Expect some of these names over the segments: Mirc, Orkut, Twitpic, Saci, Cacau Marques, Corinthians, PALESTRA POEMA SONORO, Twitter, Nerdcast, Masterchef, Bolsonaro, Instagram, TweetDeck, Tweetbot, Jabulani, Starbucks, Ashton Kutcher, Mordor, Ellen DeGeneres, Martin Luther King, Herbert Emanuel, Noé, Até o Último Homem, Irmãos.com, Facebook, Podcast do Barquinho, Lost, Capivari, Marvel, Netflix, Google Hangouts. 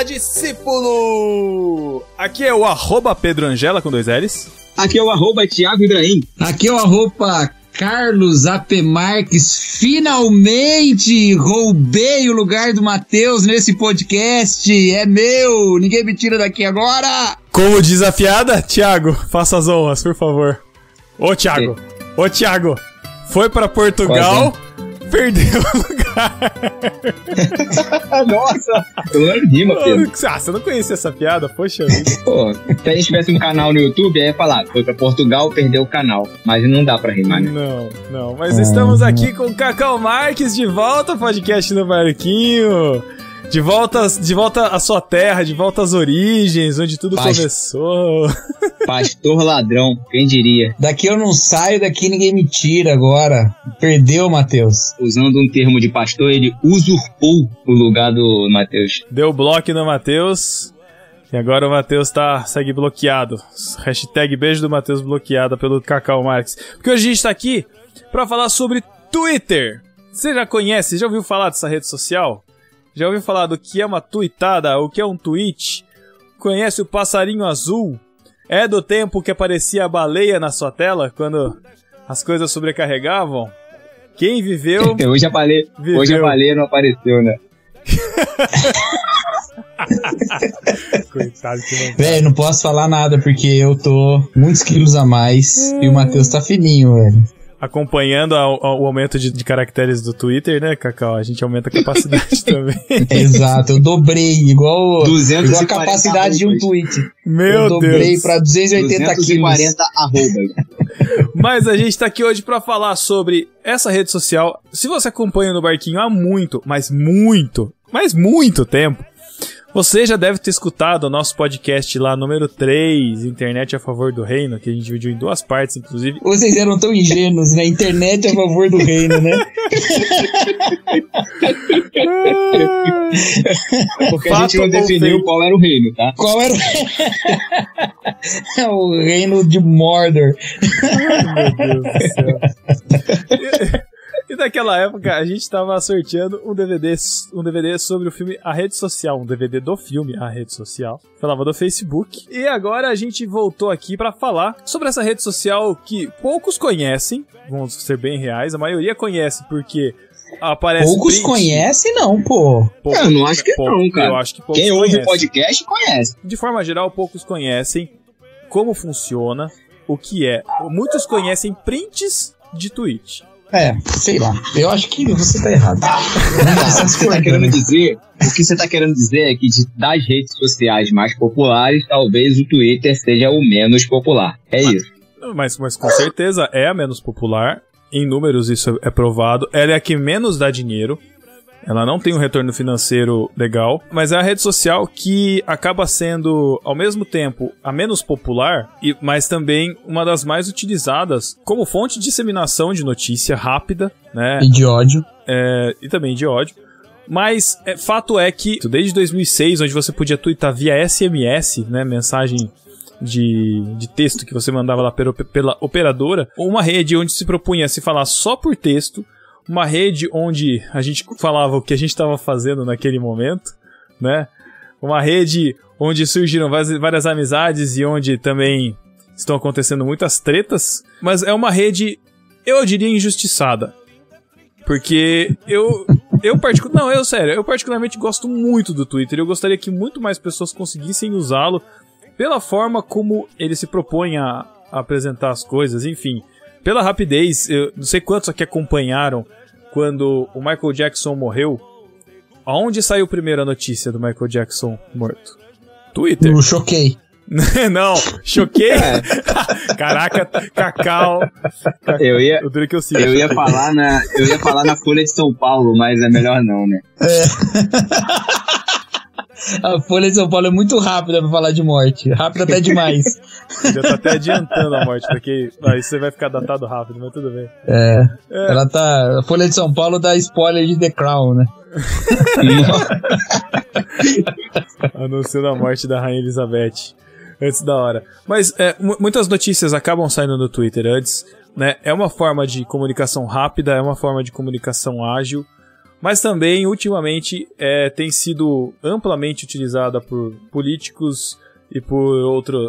Fala, discípulo! Aqui é o @PedroAngela com 2 L's. Aqui é o @Thiago Ibrahim. Aqui é o @Carlos AP Marques. Finalmente roubei o lugar do Matheus nesse podcast. É meu, ninguém me tira daqui agora. Como desafiada, Thiago, faça as honras, por favor. Ô Thiago, foi pra Portugal, perdeu o lugar. Nossa, eu rima, Pedro. Ah, você não conhecia essa piada? Poxa. Pô, se a gente tivesse um canal no YouTube, aí ia falar, foi pra Portugal, perdeu o canal. Mas não dá pra rimar, né? Não. Mas estamos aqui com o Cacau Marques de volta ao podcast do Barquinho. De volta à sua terra, de volta às origens, onde tudo começou. Pastor ladrão, quem diria? Daqui eu não saio, daqui ninguém me tira agora. Perdeu, Matheus. Usando um termo de pastor, ele usurpou o lugar do Matheus. Deu bloco no Matheus, e agora o Matheus segue bloqueado. Hashtag beijo do Matheus bloqueada pelo Cacau Marques. Porque hoje a gente tá aqui pra falar sobre Twitter. Você já conhece, já ouviu falar dessa rede social? Já ouviu falar do que é uma tweetada, o que é um tweet? Conhece o passarinho azul? É do tempo que aparecia a baleia na sua tela, quando as coisas sobrecarregavam? Quem viveu... Hoje a baleia não apareceu, né? Coitado que não... Véi, não posso falar nada, porque eu tô muitos quilos a mais e o Matheus tá fininho, velho. Acompanhando o aumento de caracteres do Twitter, né, Cacau? A gente aumenta a capacidade também. Exato, eu dobrei, igual a capacidade de um tweet. Meu Deus! Eu dobrei pra 280 quilos. Mas a gente tá aqui hoje pra falar sobre essa rede social. Se você acompanha no Barquinho há muito tempo, você já deve ter escutado o nosso podcast lá, número 3, Internet a Favor do Reino, que a gente dividiu em 2 partes, inclusive. Vocês eram tão ingênuos, né? Internet a Favor do Reino, né? Porque a gente não definiu qual era o reino, tá? Qual era o reino de Mordor. Meu Deus do céu. E naquela época, a gente tava sorteando um DVD sobre o filme A Rede Social, um DVD do filme A Rede Social, falava do Facebook. E agora a gente voltou aqui pra falar sobre essa rede social que poucos conhecem, vamos ser bem reais, a maioria conhece porque aparece... Poucos conhecem não, pô. Eu não acho que não, cara. Eu acho que poucos conhecem. Quem ouve o podcast conhece. De forma geral, poucos conhecem como funciona, o que é. Muitos conhecem prints de tweet. É, sei lá. Eu acho que você tá errado. O que você tá querendo dizer é que das redes sociais mais populares, talvez o Twitter seja o menos popular. É isso. Mas com certeza é a menos popular. Em números isso é provado. Ela é a que menos dá dinheiro. Ela não tem um retorno financeiro legal, mas é a rede social que acaba sendo, ao mesmo tempo, a menos popular, mas também uma das mais utilizadas como fonte de disseminação de notícia rápida, né? E de ódio. E também de ódio. Mas fato é que, desde 2006, onde você podia twittar via SMS, né, mensagem de texto que você mandava lá pela operadora, uma rede onde se propunha a se falar só por texto, uma rede onde a gente falava o que a gente estava fazendo naquele momento, né? Uma rede onde surgiram várias amizades e onde também estão acontecendo muitas tretas. Mas é uma rede, eu diria, injustiçada. Porque eu particularmente gosto muito do Twitter. Eu gostaria que muito mais pessoas conseguissem usá-lo pela forma como ele se propõe a apresentar as coisas, enfim. Pela rapidez, eu não sei quantos aqui acompanharam quando o Michael Jackson morreu. Aonde saiu primeiro a notícia do Michael Jackson morto? Twitter. Eu choquei. Não, choquei. É. Caraca, Cacau. Eu ia falar na Folha de São Paulo, mas é melhor não, né? A Folha de São Paulo é muito rápida pra falar de morte. Rápida até demais. Já tá até adiantando a morte, porque aí você vai ficar datado rápido, mas tudo bem. É. Ela tá. A Folha de São Paulo dá spoiler de The Crown, né? Anunciando a morte da Rainha Elizabeth. Antes da hora. Mas muitas notícias acabam saindo do Twitter antes, né? É uma forma de comunicação rápida, é uma forma de comunicação ágil. Mas também, ultimamente, tem sido amplamente utilizada por políticos e por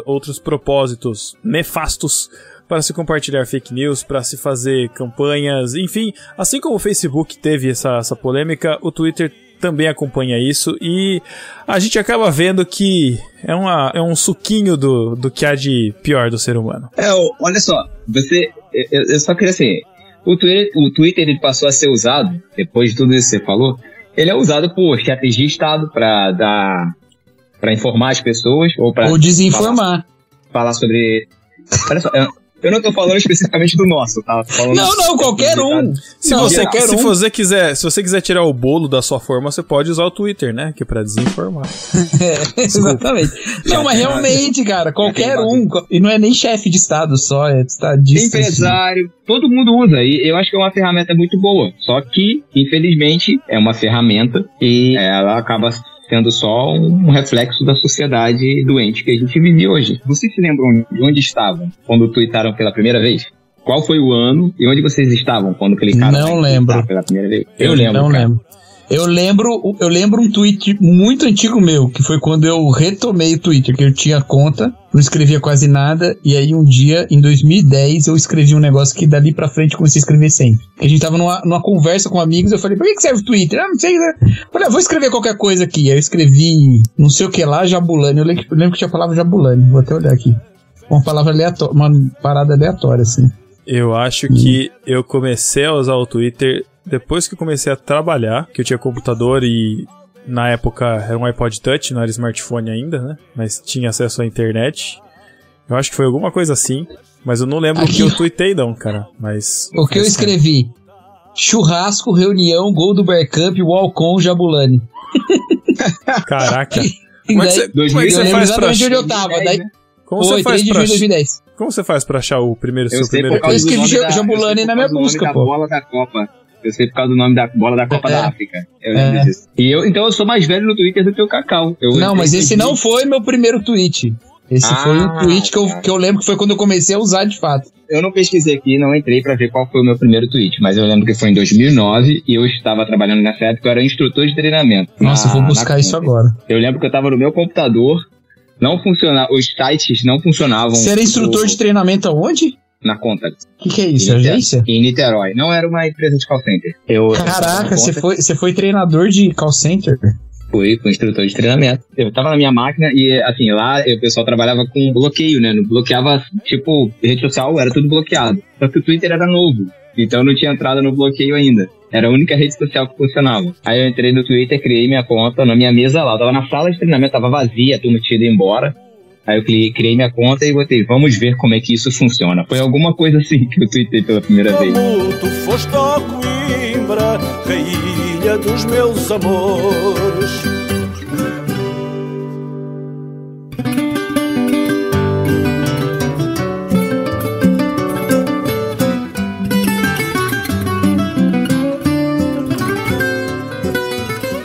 outros propósitos nefastos para se compartilhar fake news, para se fazer campanhas, enfim. Assim como o Facebook teve essa polêmica, o Twitter também acompanha isso e a gente acaba vendo que é um suquinho do que há de pior do ser humano. Olha só, eu só queria assim, o Twitter ele passou a ser usado, depois de tudo isso que você falou, ele é usado por chefes de Estado para dar, para informar as pessoas ou para desinformar. Falar sobre... Olha só, eu não tô falando especificamente do nosso, tá? Não, qualquer um. Se você quiser tirar o bolo da sua forma, você pode usar o Twitter, né? Que é pra desinformar. Exatamente. Não, mas realmente, cara, qualquer um. E não é nem chefe de Estado só, é estadista. Empresário, todo mundo usa. E eu acho que é uma ferramenta muito boa. Só que, infelizmente, é uma ferramenta e ela acaba sendo só um reflexo da sociedade doente que a gente vive hoje. Vocês se lembram de onde estavam quando tuitaram pela primeira vez? Qual foi o ano e onde vocês estavam quando clicaram? Não lembro. Pela primeira vez? Eu lembro. Não lembro. Eu lembro um tweet muito antigo meu, que foi quando eu retomei o Twitter, que eu tinha conta, não escrevia quase nada, e aí um dia, em 2010, eu escrevi um negócio que dali pra frente comecei a escrever sempre. A gente tava numa conversa com amigos, eu falei, pra que serve o Twitter? Ah, não sei, né? Falei, vou escrever qualquer coisa aqui. Aí eu escrevi, não sei o que lá, Jabulani, eu lembro que tinha a palavra Jabulani, vou até olhar aqui. Uma palavra aleatória, uma parada aleatória, assim. Eu acho que eu comecei a usar o Twitter... Depois que eu comecei a trabalhar, que eu tinha computador e na época era um iPod Touch, não era smartphone ainda, né? Mas tinha acesso à internet. Eu acho que foi alguma coisa assim, mas eu não lembro o que eu tuitei não, cara. Mas o que eu escrevi? Churrasco, reunião, gol do Barcamp, Walcon, Jabulani. Caraca. Como é que você faz pra achar? Onde eu tava, daí... Como você faz pra achar o primeiro, seu primeiro? Eu escrevi Jabulani na minha busca, pô. Bola da Copa. Eu sei por causa do nome da bola da Copa da África. Eu lembro disso. Então eu sou mais velho no Twitter do que o Cacau. Mas esse não foi meu primeiro tweet. Esse foi um tweet que eu lembro que foi quando eu comecei a usar de fato. Eu não pesquisei aqui, não entrei pra ver qual foi o meu primeiro tweet, mas eu lembro que foi em 2009 e eu estava trabalhando nessa época, eu era instrutor de treinamento. Nossa, eu vou buscar isso agora. Eu lembro que eu tava no meu computador, não funcionava, os sites não funcionavam. Você era instrutor de treinamento aonde? Na conta. O que é isso? Agência? Em Niterói. Não era uma empresa de call center. Caraca, você foi treinador de call center? Fui, instrutor de treinamento. Eu tava na minha máquina e, assim, lá o pessoal trabalhava com bloqueio, né? Bloqueava, tipo, rede social era tudo bloqueado. Só que o Twitter era novo, então não tinha entrada no bloqueio ainda. Era a única rede social que funcionava. Aí eu entrei no Twitter, criei minha conta na minha mesa lá. Eu tava na sala de treinamento, tava vazia, tudo tinha ido embora. Aí eu criei minha conta e botei, vamos ver como é que isso funciona. Foi alguma coisa assim que eu tuitei pela primeira vez. Como tu foste a Coimbra, rainha dos meus amores.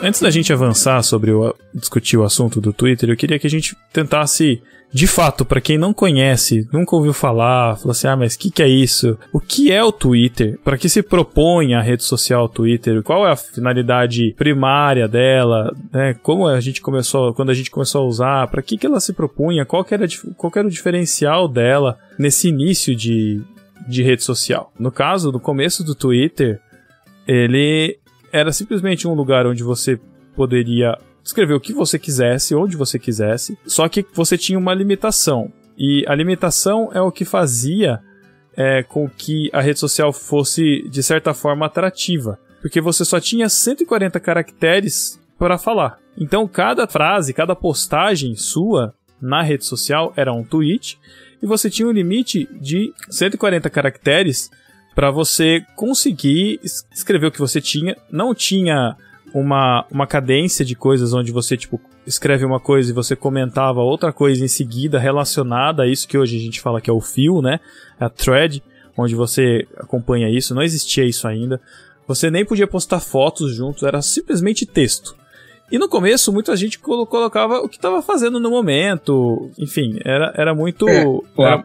Antes da gente avançar sobre discutir o assunto do Twitter, eu queria que a gente tentasse, de fato, pra quem não conhece, nunca ouviu falar, falou assim, mas o que é isso? O que é o Twitter? Pra que se propõe a rede social Twitter? Qual é a finalidade primária dela? Né? Quando a gente começou a usar, pra que ela se propunha? Qual que era o diferencial dela nesse início de rede social? No caso, no começo do Twitter, ele... Era simplesmente um lugar onde você poderia escrever o que você quisesse, onde você quisesse, só que você tinha uma limitação. E a limitação é o que fazia com que a rede social fosse, de certa forma, atrativa. Porque você só tinha 140 caracteres para falar. Então, cada frase, cada postagem sua na rede social era um tweet, e você tinha um limite de 140 caracteres para você conseguir escrever o que você tinha. Não tinha uma cadência de coisas onde você tipo escreve uma coisa e você comentava outra coisa em seguida relacionada a isso que hoje a gente fala que é o fio, né? A thread, onde você acompanha isso. Não existia isso ainda. Você nem podia postar fotos juntos, era simplesmente texto. E no começo, muita gente colocava o que estava fazendo no momento. Enfim, era muito... É,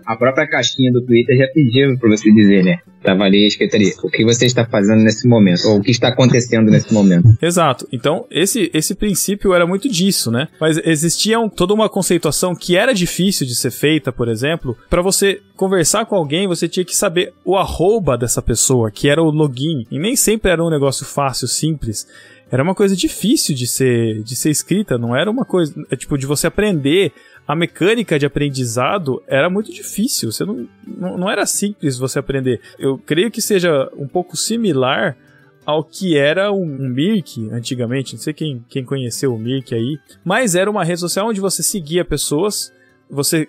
a própria caixinha do Twitter já pedia para você dizer, né? Estava ali, escritaria, o que você está fazendo nesse momento? Ou o que está acontecendo nesse momento? Exato. Então, esse princípio era muito disso, né? Mas existia toda uma conceituação que era difícil de ser feita, por exemplo. Para você conversar com alguém, você tinha que saber o arroba dessa pessoa, que era o login. E nem sempre era um negócio fácil, simples. Era uma coisa difícil de ser escrita, não era uma coisa... Tipo, de você aprender... A mecânica de aprendizado era muito difícil. Você não era simples você aprender. Eu creio que seja um pouco similar ao que era um Mirc antigamente. Não sei quem conheceu o Mirc aí. Mas era uma rede social onde você seguia pessoas, você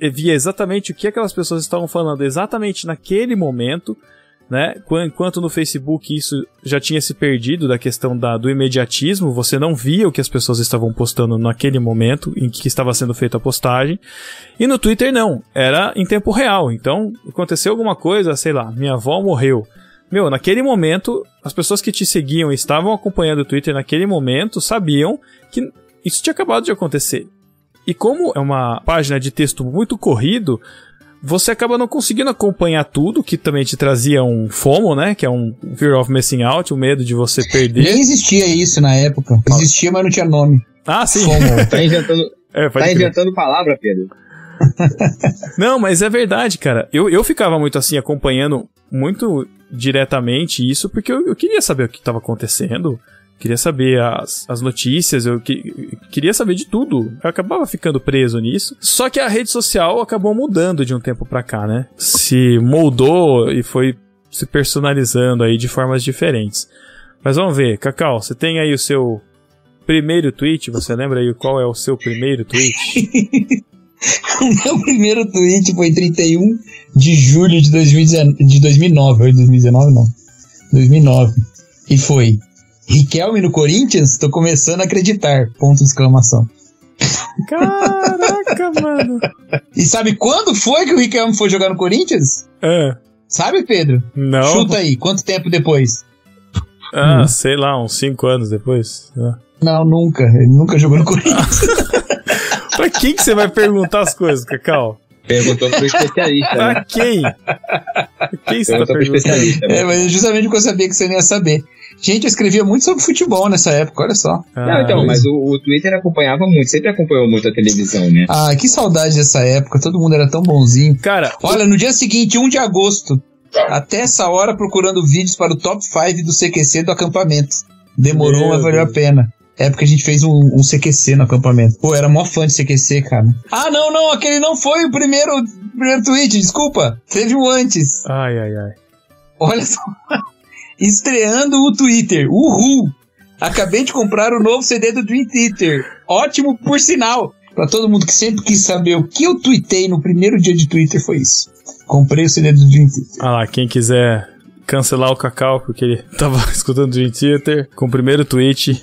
via exatamente o que aquelas pessoas estavam falando exatamente naquele momento, né? Enquanto no Facebook isso já tinha se perdido da questão do imediatismo, você não via o que as pessoas estavam postando naquele momento em que estava sendo feita a postagem. E no Twitter não, era em tempo real. Então, aconteceu alguma coisa, sei lá, minha avó morreu. Meu, naquele momento, as pessoas que te seguiam e estavam acompanhando o Twitter naquele momento sabiam que isso tinha acabado de acontecer. E como é uma página de texto muito corrido, você acaba não conseguindo acompanhar tudo, que também te trazia um FOMO, né? Que é um Fear of Missing Out, o medo de você perder. Nem existia isso na época. Existia, mas não tinha nome. Ah, sim. FOMO. Tá inventando palavra, Pedro. Não, mas é verdade, cara. Eu ficava muito assim, acompanhando muito diretamente isso, porque eu queria saber o que estava acontecendo. Queria saber as notícias, eu queria saber de tudo. Eu acabava ficando preso nisso. Só que a rede social acabou mudando de um tempo pra cá, né? Se moldou e foi se personalizando aí de formas diferentes. Mas vamos ver, Cacau, você tem aí o seu primeiro tweet? Você lembra aí qual é o seu primeiro tweet? O meu primeiro tweet foi 31 de julho de 2009. 2009. E foi... Riquelme no Corinthians? Tô começando a acreditar. ! Caraca, mano. E sabe quando foi que o Riquelme foi jogar no Corinthians? Sabe, Pedro? Não. Chuta aí, quanto tempo depois? Sei lá, uns 5 anos depois. Não, nunca. Ele nunca jogou no Corinthians. Pra quem que você vai perguntar as coisas, Cacau? Perguntou pro especialista. Né? Pra quem? Quem você tá perguntando? É, mas justamente porque eu sabia que você não ia saber. Gente, eu escrevia muito sobre futebol nessa época, olha só. Não, então, mas o Twitter acompanhava muito, sempre acompanhou muito a televisão, né? Ah, que saudade dessa época, todo mundo era tão bonzinho. Cara, olha, no dia seguinte, 1 de agosto, até essa hora procurando vídeos para o top 5 do CQC do acampamento. Demorou, mas valeu a pena. É porque a gente fez um CQC no acampamento. Pô, eu era mó fã de CQC, cara. Ah, não, aquele não foi o primeiro tweet, desculpa. Teve um antes. Ai. Olha só. Estreando o Twitter. Uhul! Acabei de comprar o novo CD do Dream Theater. Ótimo, por sinal. Pra todo mundo que sempre quis saber o que eu tuitei no primeiro dia de Twitter, foi isso. Comprei o CD do Dream Theater. Ah lá, quem quiser cancelar o Cacau, porque ele tava escutando Dream Theater, com o primeiro tweet.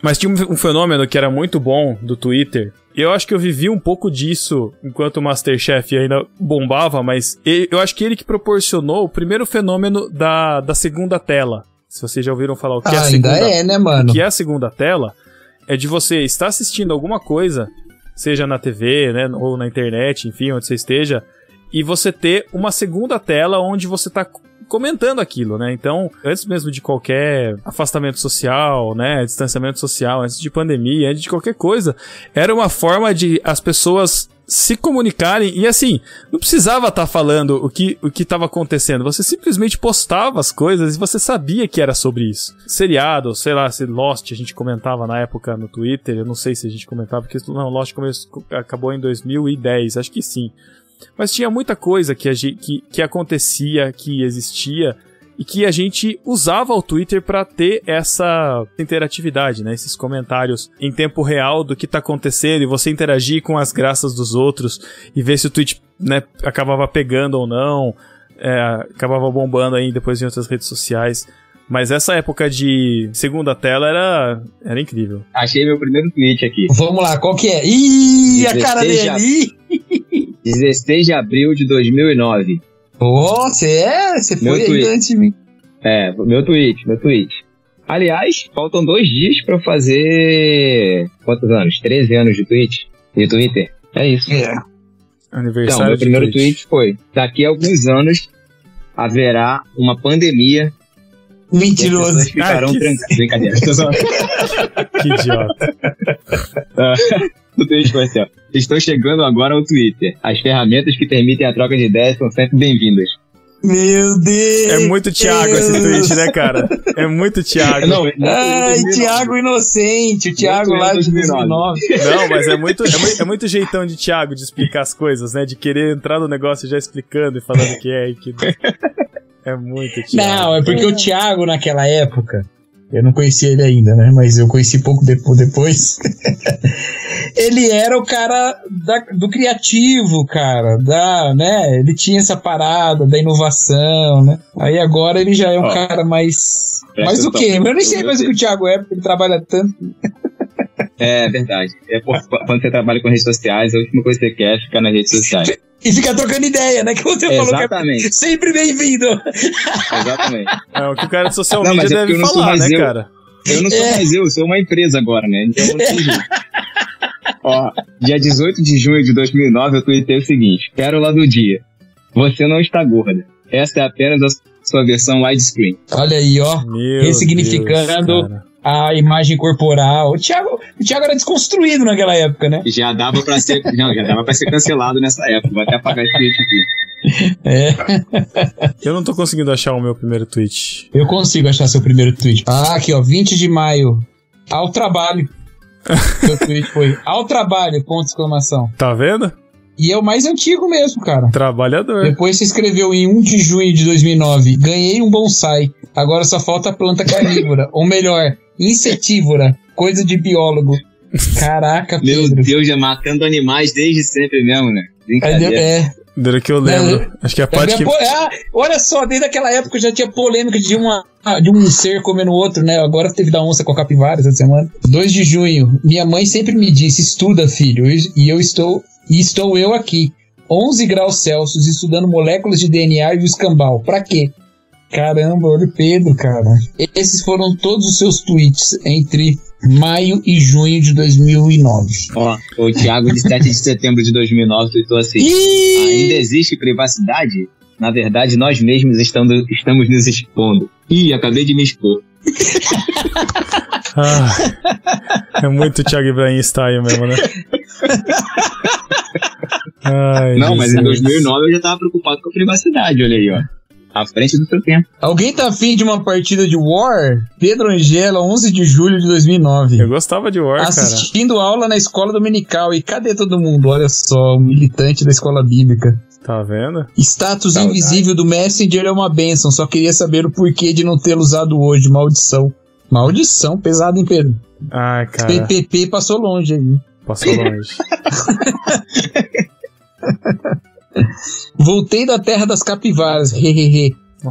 Mas tinha um fenômeno que era muito bom do Twitter. Eu acho que eu vivi um pouco disso enquanto o MasterChef ainda bombava, mas eu acho que ele que proporcionou o primeiro fenômeno da segunda tela. Se vocês já ouviram falar o que é a segunda tela. Ainda é, né, mano? O que é a segunda tela é de você estar assistindo alguma coisa, seja na TV, né, ou na internet, enfim, onde você esteja, e você ter uma segunda tela onde você tá comentando aquilo, né? Então, antes mesmo de qualquer afastamento social, né? Distanciamento social, antes de pandemia, antes de qualquer coisa, era uma forma de as pessoas se comunicarem e, assim, não precisava estar falando o que estava acontecendo. Você simplesmente postava as coisas e você sabia que era sobre isso. Seriado, sei lá, se Lost a gente comentava na época no Twitter, eu não sei se a gente comentava, porque não, Lost acabou em 2010, acho que sim. Mas tinha muita coisa que acontecia, que existia e que a gente usava o Twitter para ter essa interatividade, né? Esses comentários em tempo real do que tá acontecendo e você interagir com as graças dos outros e ver se o tweet, né, acabava pegando ou não, acabava bombando aí depois em outras redes sociais. Mas essa época de segunda tela era incrível. Achei meu primeiro tweet aqui. Vamos lá, qual que é? Ih, a cara dele! 16 de abril de 2009. Você foi aí antes de mim. É, meu tweet. Aliás, faltam 2 dias pra fazer... Quantos anos? 13 anos de tweet. E Twitter. É isso. É. Aniversário então, meu primeiro tweet foi... Daqui a alguns anos haverá uma pandemia... Mentiroso. As pessoas ficarão tranquilas. Brincadeira. Que idiota. O tweet foi assim, ó. Estou chegando agora ao Twitter. As ferramentas que permitem a troca de ideias são sempre bem-vindas. Meu Deus! É muito Thiago esse tweet, né, cara? É muito Thiago. Não, Thiago Inocente, o Thiago lá de 2009. Não, mas é muito jeitão de Thiago de explicar as coisas, né? De querer entrar no negócio já explicando e falando que é e que é muito Thiago. Não, é porque o Thiago naquela época, eu não conhecia ele ainda, né? Mas eu conheci pouco depois. Ele era o cara do criativo, cara. Né? Ele tinha essa parada da inovação, né? Aí agora ele já é um cara mais... Mais o quê? Eu nem sei mais o que o Thiago é, porque ele trabalha tanto. É verdade. Quando você trabalha com redes sociais, a última coisa que você quer é ficar nas redes sociais. E ficar trocando ideia, né? Que você falou que é sempre bem-vindo. Exatamente. É o que o cara de social media deve falar, né, cara? Eu não sou mais eu sou uma empresa agora, né? Então eu não sei jeito. Ó, dia 18 de junho de 2009, eu tuitei o seguinte. Pérola do dia. Você não está gorda. Essa é apenas a sua versão widescreen. Olha aí, ó. Meu ressignificando... Deus, a imagem corporal. O Thiago era desconstruído naquela época, né? Já dava pra ser, cancelado nessa época. Vou até apagar esse tweet aqui. É. Eu não tô conseguindo achar o meu primeiro tweet. Eu consigo achar seu primeiro tweet. Ah, aqui, ó. 20 de maio. Ao trabalho. Seu tweet foi ao trabalho, ! Tá vendo? E é o mais antigo mesmo, cara. Trabalhador. Depois você escreveu em 1 de junho de 2009. Ganhei um bonsai. Agora só falta a planta carnívora. Ou melhor... insetívora, coisa de biólogo. Caraca, Pedro. Meu Deus, já matando animais desde sempre mesmo, né? Brincadeira. Desde que eu lembro. Acho que a parte que... olha só, desde aquela época já tinha polêmica de um ser comendo o outro, né? Agora teve da onça com a capivara essa semana. 2 de junho, minha mãe sempre me disse, estuda, filho, e estou eu aqui, 11 graus Celsius, estudando moléculas de DNA e o escambau. Pra quê? Caramba, olha o Pedro, cara. Esses foram todos os seus tweets entre maio e junho de 2009. Ó, o Thiago, de 7 de setembro de 2009, tweetou assim. Ainda existe privacidade? Na verdade, nós mesmos estamos nos expondo. Ih, acabei de me expor. É muito Thiago Ibrahim style mesmo, né? Ai, não, mas em 2009 eu já tava preocupado com a privacidade, olha aí, ó. À frente do seu tempo. Alguém tá afim de uma partida de War? Pedro Angela, 11 de julho de 2009. Eu gostava de War, assistindo aula na escola dominical. E cadê todo mundo? Olha só, um militante da escola bíblica. Tá vendo? Status invisível do Messenger é uma bênção. Só queria saber o porquê de não tê-lo usado hoje. Maldição. Maldição, pesado, hein, Pedro? Ah, cara. PPP passou longe aí. Passou longe. Voltei da terra das capivaras.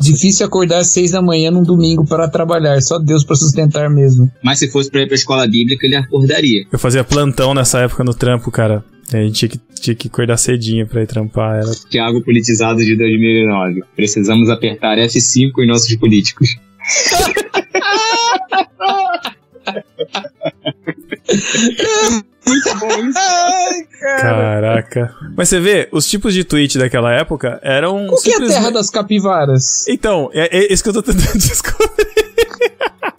Difícil acordar às 6 da manhã num domingo para trabalhar. Só Deus para sustentar mesmo. Mas se fosse para ir pra escola bíblica, ele acordaria. Eu fazia plantão nessa época no trampo, cara. A gente tinha que acordar cedinho para ir trampar. Era... Thiago politizado de 2009. Precisamos apertar F5 em nossos políticos. Muito bom isso. Ai, Caraca. Mas você vê, os tipos de tweet daquela época eram... O que é a terra das capivaras? Então, é isso que eu tô tentando descobrir.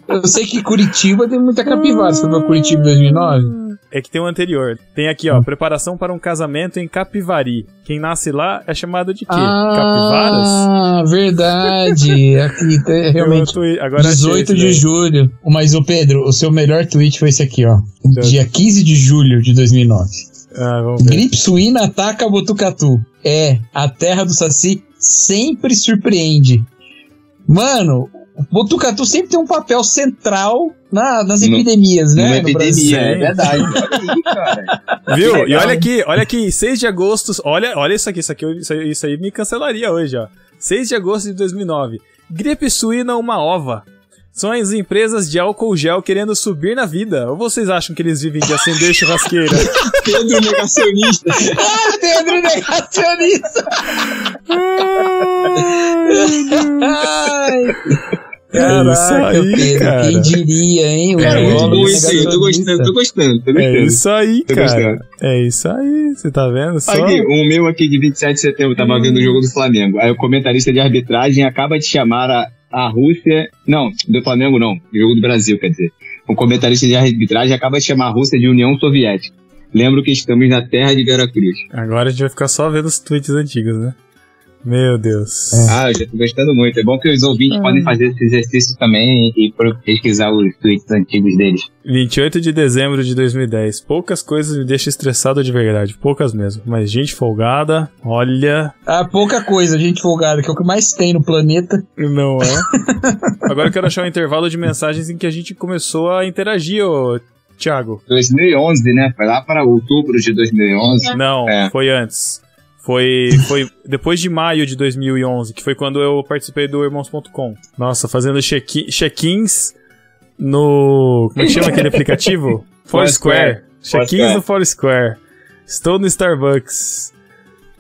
Eu sei que Curitiba tem muita capivara. Você falou Curitiba em 2009? É que tem o anterior. Tem aqui, ó, preparação para um casamento em Capivari. Quem nasce lá é chamado de quê? Capivaras? Ah, verdade. Aqui realmente. Agora 18 de julho. Mas, ô Pedro, o seu melhor tweet foi esse aqui, ó. Dia 15 de julho de 2009. Ah, vamos ver. Gripe suína ataca Botucatu. É, a terra do saci sempre surpreende. Mano... Botucatu sempre tem um papel central nas epidemias, né? No Brasil. É verdade. Olha aí, cara. Viu? E olha aqui, 6 de agosto. Olha isso aí me cancelaria hoje, ó. 6 de agosto de 2009. Gripe suína, uma ova. São as empresas de álcool gel querendo subir na vida. Ou vocês acham que eles vivem de acender churrasqueira? Pedro negacionista. Ah, Pedro negacionista. Ai, Caraca, é isso aí, Pedro, cara. Quem diria, hein? É muito bom isso aí, tô gostando. É isso aí, tô cara. Gostando. É isso aí, você tá vendo? Só... Aqui, o meu aqui de 27 de setembro, tava vendo o jogo do Flamengo. Aí o comentarista de arbitragem acaba de chamar a Rússia... Não, do Flamengo não, jogo do Brasil, quer dizer. O comentarista de arbitragem acaba de chamar a Rússia de União Soviética. Lembro que estamos na terra de Veracruz. Agora a gente vai ficar só vendo os tweets antigos, né? Meu Deus. Ah, eu já tô gostando muito. É bom que os ouvintes podem fazer esse exercício também e pesquisar os tweets antigos deles. 28 de dezembro de 2010. Poucas coisas me deixam estressado de verdade. Poucas mesmo. Mas gente folgada, olha... Ah, pouca coisa, gente folgada, que é o que mais tem no planeta. Não é? Agora eu quero achar um intervalo de mensagens em que a gente começou a interagir, ô... Thiago. 2011, né? Foi lá para outubro de 2011. Não, foi antes. Foi depois de maio de 2011, que foi quando eu participei do Irmãos.com. Nossa, fazendo check-ins no... Como é que chama aquele aplicativo? Foursquare. Check-ins no Foursquare. Estou no Starbucks.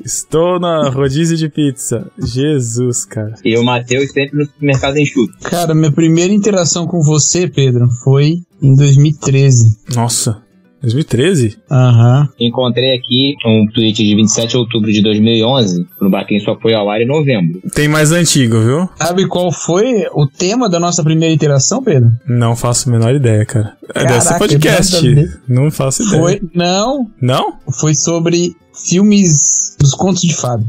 Estou na rodízio de pizza. Jesus, cara. E o Matheus sempre no mercado enxuto. Cara, minha primeira interação com você, Pedro, foi em 2013. Nossa, 2013? Aham. Encontrei aqui um tweet de 27 de outubro de 2011. No Barquinho só foi ao ar em novembro. Tem mais antigo, viu? Sabe qual foi o tema da nossa primeira interação, Pedro? Não faço a menor ideia, cara. Caraca, deve ser podcast. Não faço ideia. Foi, não. Não? Foi sobre... filmes dos contos de fada.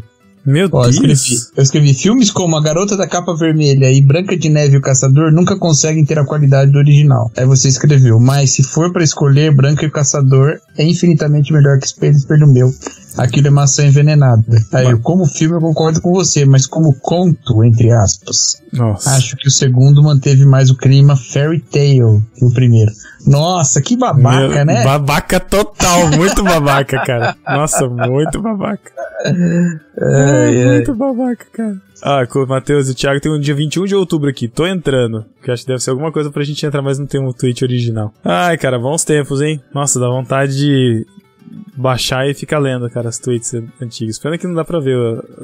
Meu Deus. Eu escrevi filmes como A Garota da Capa Vermelha e Branca de Neve e o Caçador nunca conseguem ter a qualidade do original. Aí você escreveu, mas se for pra escolher, Branca e o Caçador é infinitamente melhor que Espelho Meu. Aquilo é maçã envenenada. Aí eu, como filme eu concordo com você, mas como conto, entre aspas. Nossa. Acho que o segundo manteve mais o clima Fairy Tale que o primeiro. Nossa, que babaca, né? Babaca total, muito babaca, cara. Nossa, muito babaca. Muito babaca, cara. Ah, com o Matheus e o Thiago tem um dia 21 de outubro aqui. Tô entrando. Que acho que deve ser alguma coisa pra gente entrar, mas não tem um tweet original. Ai, cara, bons tempos, hein? Nossa, dá vontade de baixar e ficar lendo, cara, as tweets antigas. Pena que não dá pra ver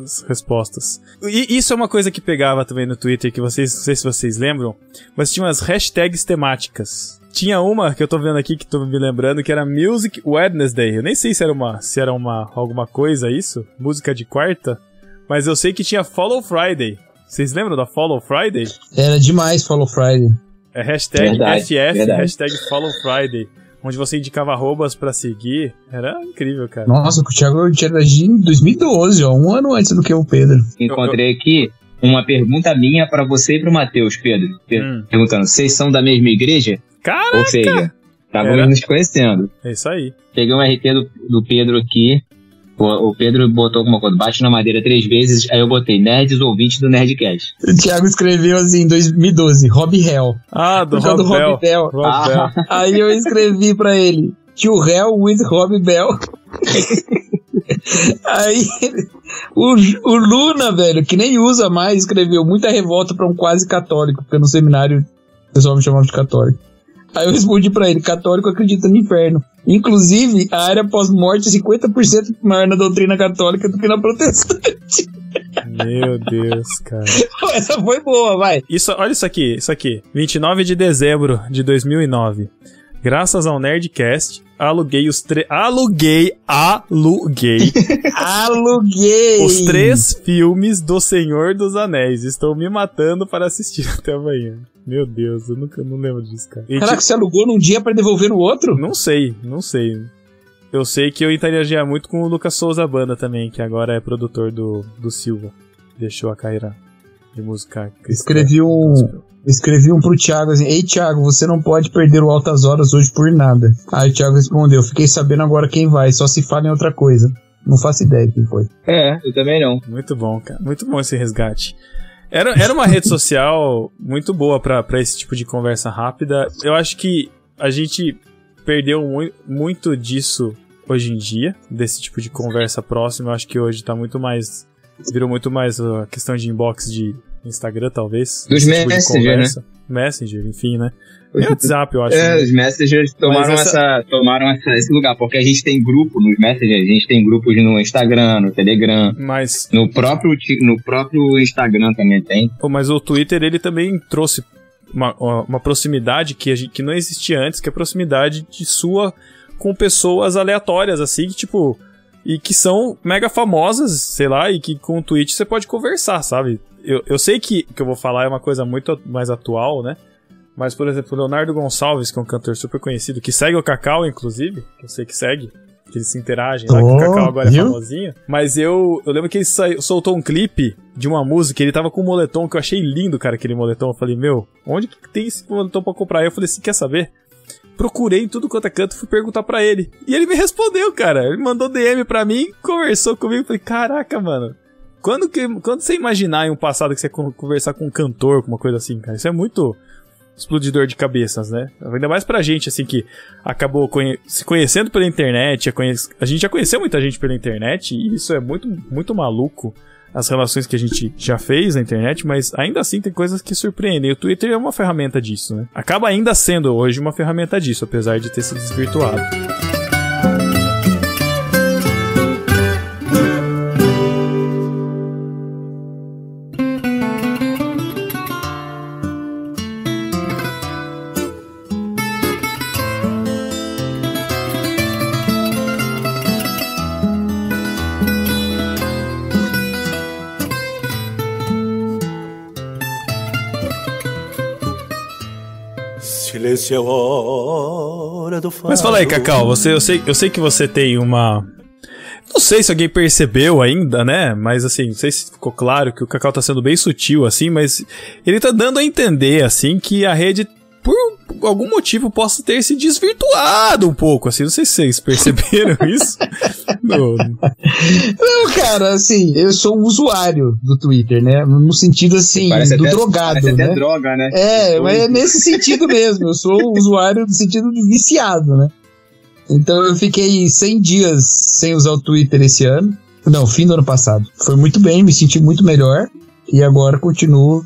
as respostas. E isso é uma coisa que pegava também no Twitter, que vocês, não sei se vocês lembram, mas tinha umas hashtags temáticas. Tinha uma que eu tô vendo aqui, que tô me lembrando, que era Music Wednesday. Eu nem sei se era alguma coisa isso, música de quarta, mas eu sei que tinha Follow Friday. Vocês lembram da Follow Friday? Era demais Follow Friday. É hashtag verdade, FF, verdade. Hashtag Follow Friday. Onde você indicava arrobas pra seguir. Era incrível, cara. Nossa, o Thiago interagi em 2012, ó. Um ano antes do que o Pedro. Encontrei aqui uma pergunta minha pra você e pro Matheus, Pedro. Perguntando, vocês são da mesma igreja? Caraca! Ou seja, estávamos nos conhecendo. É isso aí. Peguei um RT do Pedro aqui. O Pedro botou alguma coisa, bate na madeira 3 vezes, aí eu botei nerds ouvintes do Nerdcast. O Thiago escreveu assim, em 2012, Rob Hell. Ah, do Rob Bell. Bell. Aí eu escrevi pra ele, Tio Hell with Rob Bell. Aí o Luna, velho, que nem usa mais, escreveu muita revolta pra um quase católico, porque no seminário o pessoal me chamava de católico. Aí eu respondi pra ele, católico acredita no inferno. Inclusive, a área pós-morte é 50% maior na doutrina católica do que na protestante. Meu Deus, cara. Essa foi boa, vai. Olha isso aqui. 29 de dezembro de 2009. Graças ao Nerdcast, aluguei os 3 filmes do Senhor dos Anéis. Estou me matando para assistir até amanhã. Meu Deus, eu não lembro disso, cara. Caraca, você alugou num dia pra devolver no outro? Não sei. Eu sei que eu interagia muito com o Lucas Souza Banda também, que agora é produtor do Silva. Deixou a carreira de música cristã. Escrevi um pro Thiago assim, ei Thiago, você não pode perder o Altas Horas hoje por nada. Aí o Thiago respondeu, fiquei sabendo agora quem vai, só se fala em outra coisa. Não faço ideia quem foi. É, eu também não. Muito bom, cara, muito bom esse resgate. Era uma rede social muito boa pra esse tipo de conversa rápida. Eu acho que a gente perdeu muito disso hoje em dia, desse tipo de conversa próxima. Eu acho que hoje tá muito mais... Virou muito mais a questão de inbox de Instagram, talvez. Dos messengers, tipo, né? Messenger, enfim, né? E WhatsApp, eu acho. Né? Os messengers tomaram esse lugar, porque a gente tem grupo nos messengers, a gente tem grupos no Instagram, no Telegram, mas no próprio Instagram também tem. Mas o Twitter, ele também trouxe uma proximidade que não existia antes, que é a proximidade de sua com pessoas aleatórias, assim, que, tipo... E que são mega famosas, sei lá, e que com o Twitch você pode conversar, sabe? Eu sei que o que eu vou falar é uma coisa muito mais atual, né? Mas, por exemplo, o Leonardo Gonçalves, que é um cantor super conhecido, que segue o Cacau, inclusive, que eu sei que segue, que eles se interagem lá, que o Cacau agora é famosinho. Mas eu lembro que ele soltou um clipe de uma música, ele tava com um moletom que eu achei lindo, cara, aquele moletom. Eu falei, meu, onde que tem esse moletom pra comprar? Eu falei assim, quer saber? Procurei em tudo quanto é canto, fui perguntar pra ele. E ele me respondeu, cara. Ele mandou DM pra mim, conversou comigo. Falei, caraca, mano. Quando você imaginar em um passado que você conversar com um cantor, com uma coisa assim, cara? Isso é muito explodidor de cabeças, né? Ainda mais pra gente, assim, que acabou se conhecendo pela internet. A gente já conheceu muita gente pela internet. E isso é muito, muito maluco. As relações que a gente já fez na internet, mas ainda assim tem coisas que surpreendem. O Twitter é uma ferramenta disso, né? Acaba ainda sendo hoje uma ferramenta disso, apesar de ter se desvirtuado. Mas fala aí, Cacau, eu sei que você tem uma... Não sei se alguém percebeu ainda, né? Mas assim, não sei se ficou claro que o Cacau tá sendo bem sutil, assim, mas ele tá dando a entender, assim, que a rede, por algum motivo, possa ter se desvirtuado um pouco, assim. Não sei se vocês perceberam isso. Não, cara, assim, eu sou um usuário do Twitter, né? No sentido, assim, do drogado, né? Até droga, né? É, mas é nesse sentido mesmo. Eu sou um usuário no sentido de viciado, né? Então eu fiquei 100 dias sem usar o Twitter esse ano. Não, fim do ano passado. Foi muito bem, me senti muito melhor. E agora continuo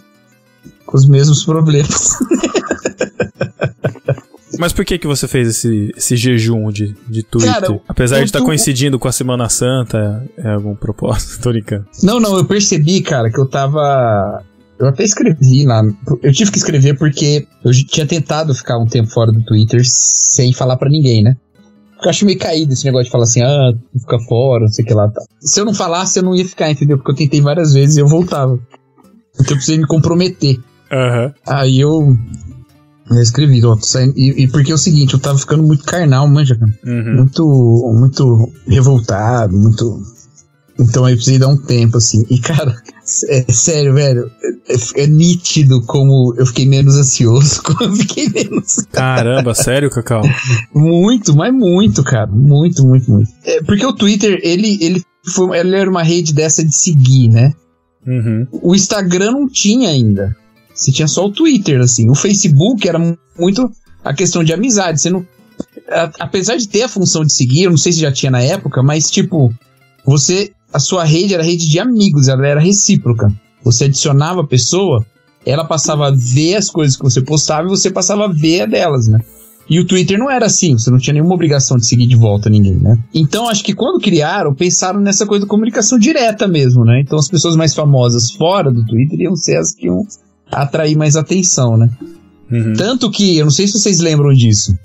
com os mesmos problemas. Mas por que você fez esse jejum de Twitter? Cara, apesar de estar coincidindo com a Semana Santa, é algum propósito? Tô brincando. Não, eu percebi, cara, que eu tava... Eu até escrevi lá. Eu tive que escrever porque eu tinha tentado ficar um tempo fora do Twitter sem falar pra ninguém, né? Porque eu acho meio caído esse negócio de falar assim, fica fora, não sei o que lá. Tá. Se eu não falasse, eu não ia ficar, entendeu? Porque eu tentei várias vezes e eu voltava. Porque eu precisei me comprometer. Uhum. Aí eu escrevi, ó, tô saindo, e porque é o seguinte, eu tava ficando muito carnal, manja, cara. Uhum. Muito, muito revoltado, muito... Então aí eu precisei dar um tempo, assim. E, cara, sério, velho, é nítido como eu fiquei menos ansioso, como eu fiquei menos... Caramba, sério, Cacau? Muito, mas muito, cara. Muito, muito, muito. É, porque o Twitter, ele era uma rede dessa de seguir, né? Uhum. O Instagram não tinha ainda. Você tinha só o Twitter, assim. O Facebook era muito a questão de amizade. Você não... Apesar de ter a função de seguir, eu não sei se já tinha na época, mas, tipo, a sua rede era rede de amigos, ela era recíproca. Você adicionava a pessoa, ela passava a ver as coisas que você postava e você passava a ver a delas, né? E o Twitter não era assim, você não tinha nenhuma obrigação de seguir de volta ninguém, né? Então, acho que quando criaram, pensaram nessa coisa de comunicação direta mesmo, né? Então, as pessoas mais famosas fora do Twitter iam ser as que iam atrair mais atenção, né? Uhum. Tanto que, eu não sei se vocês lembram disso,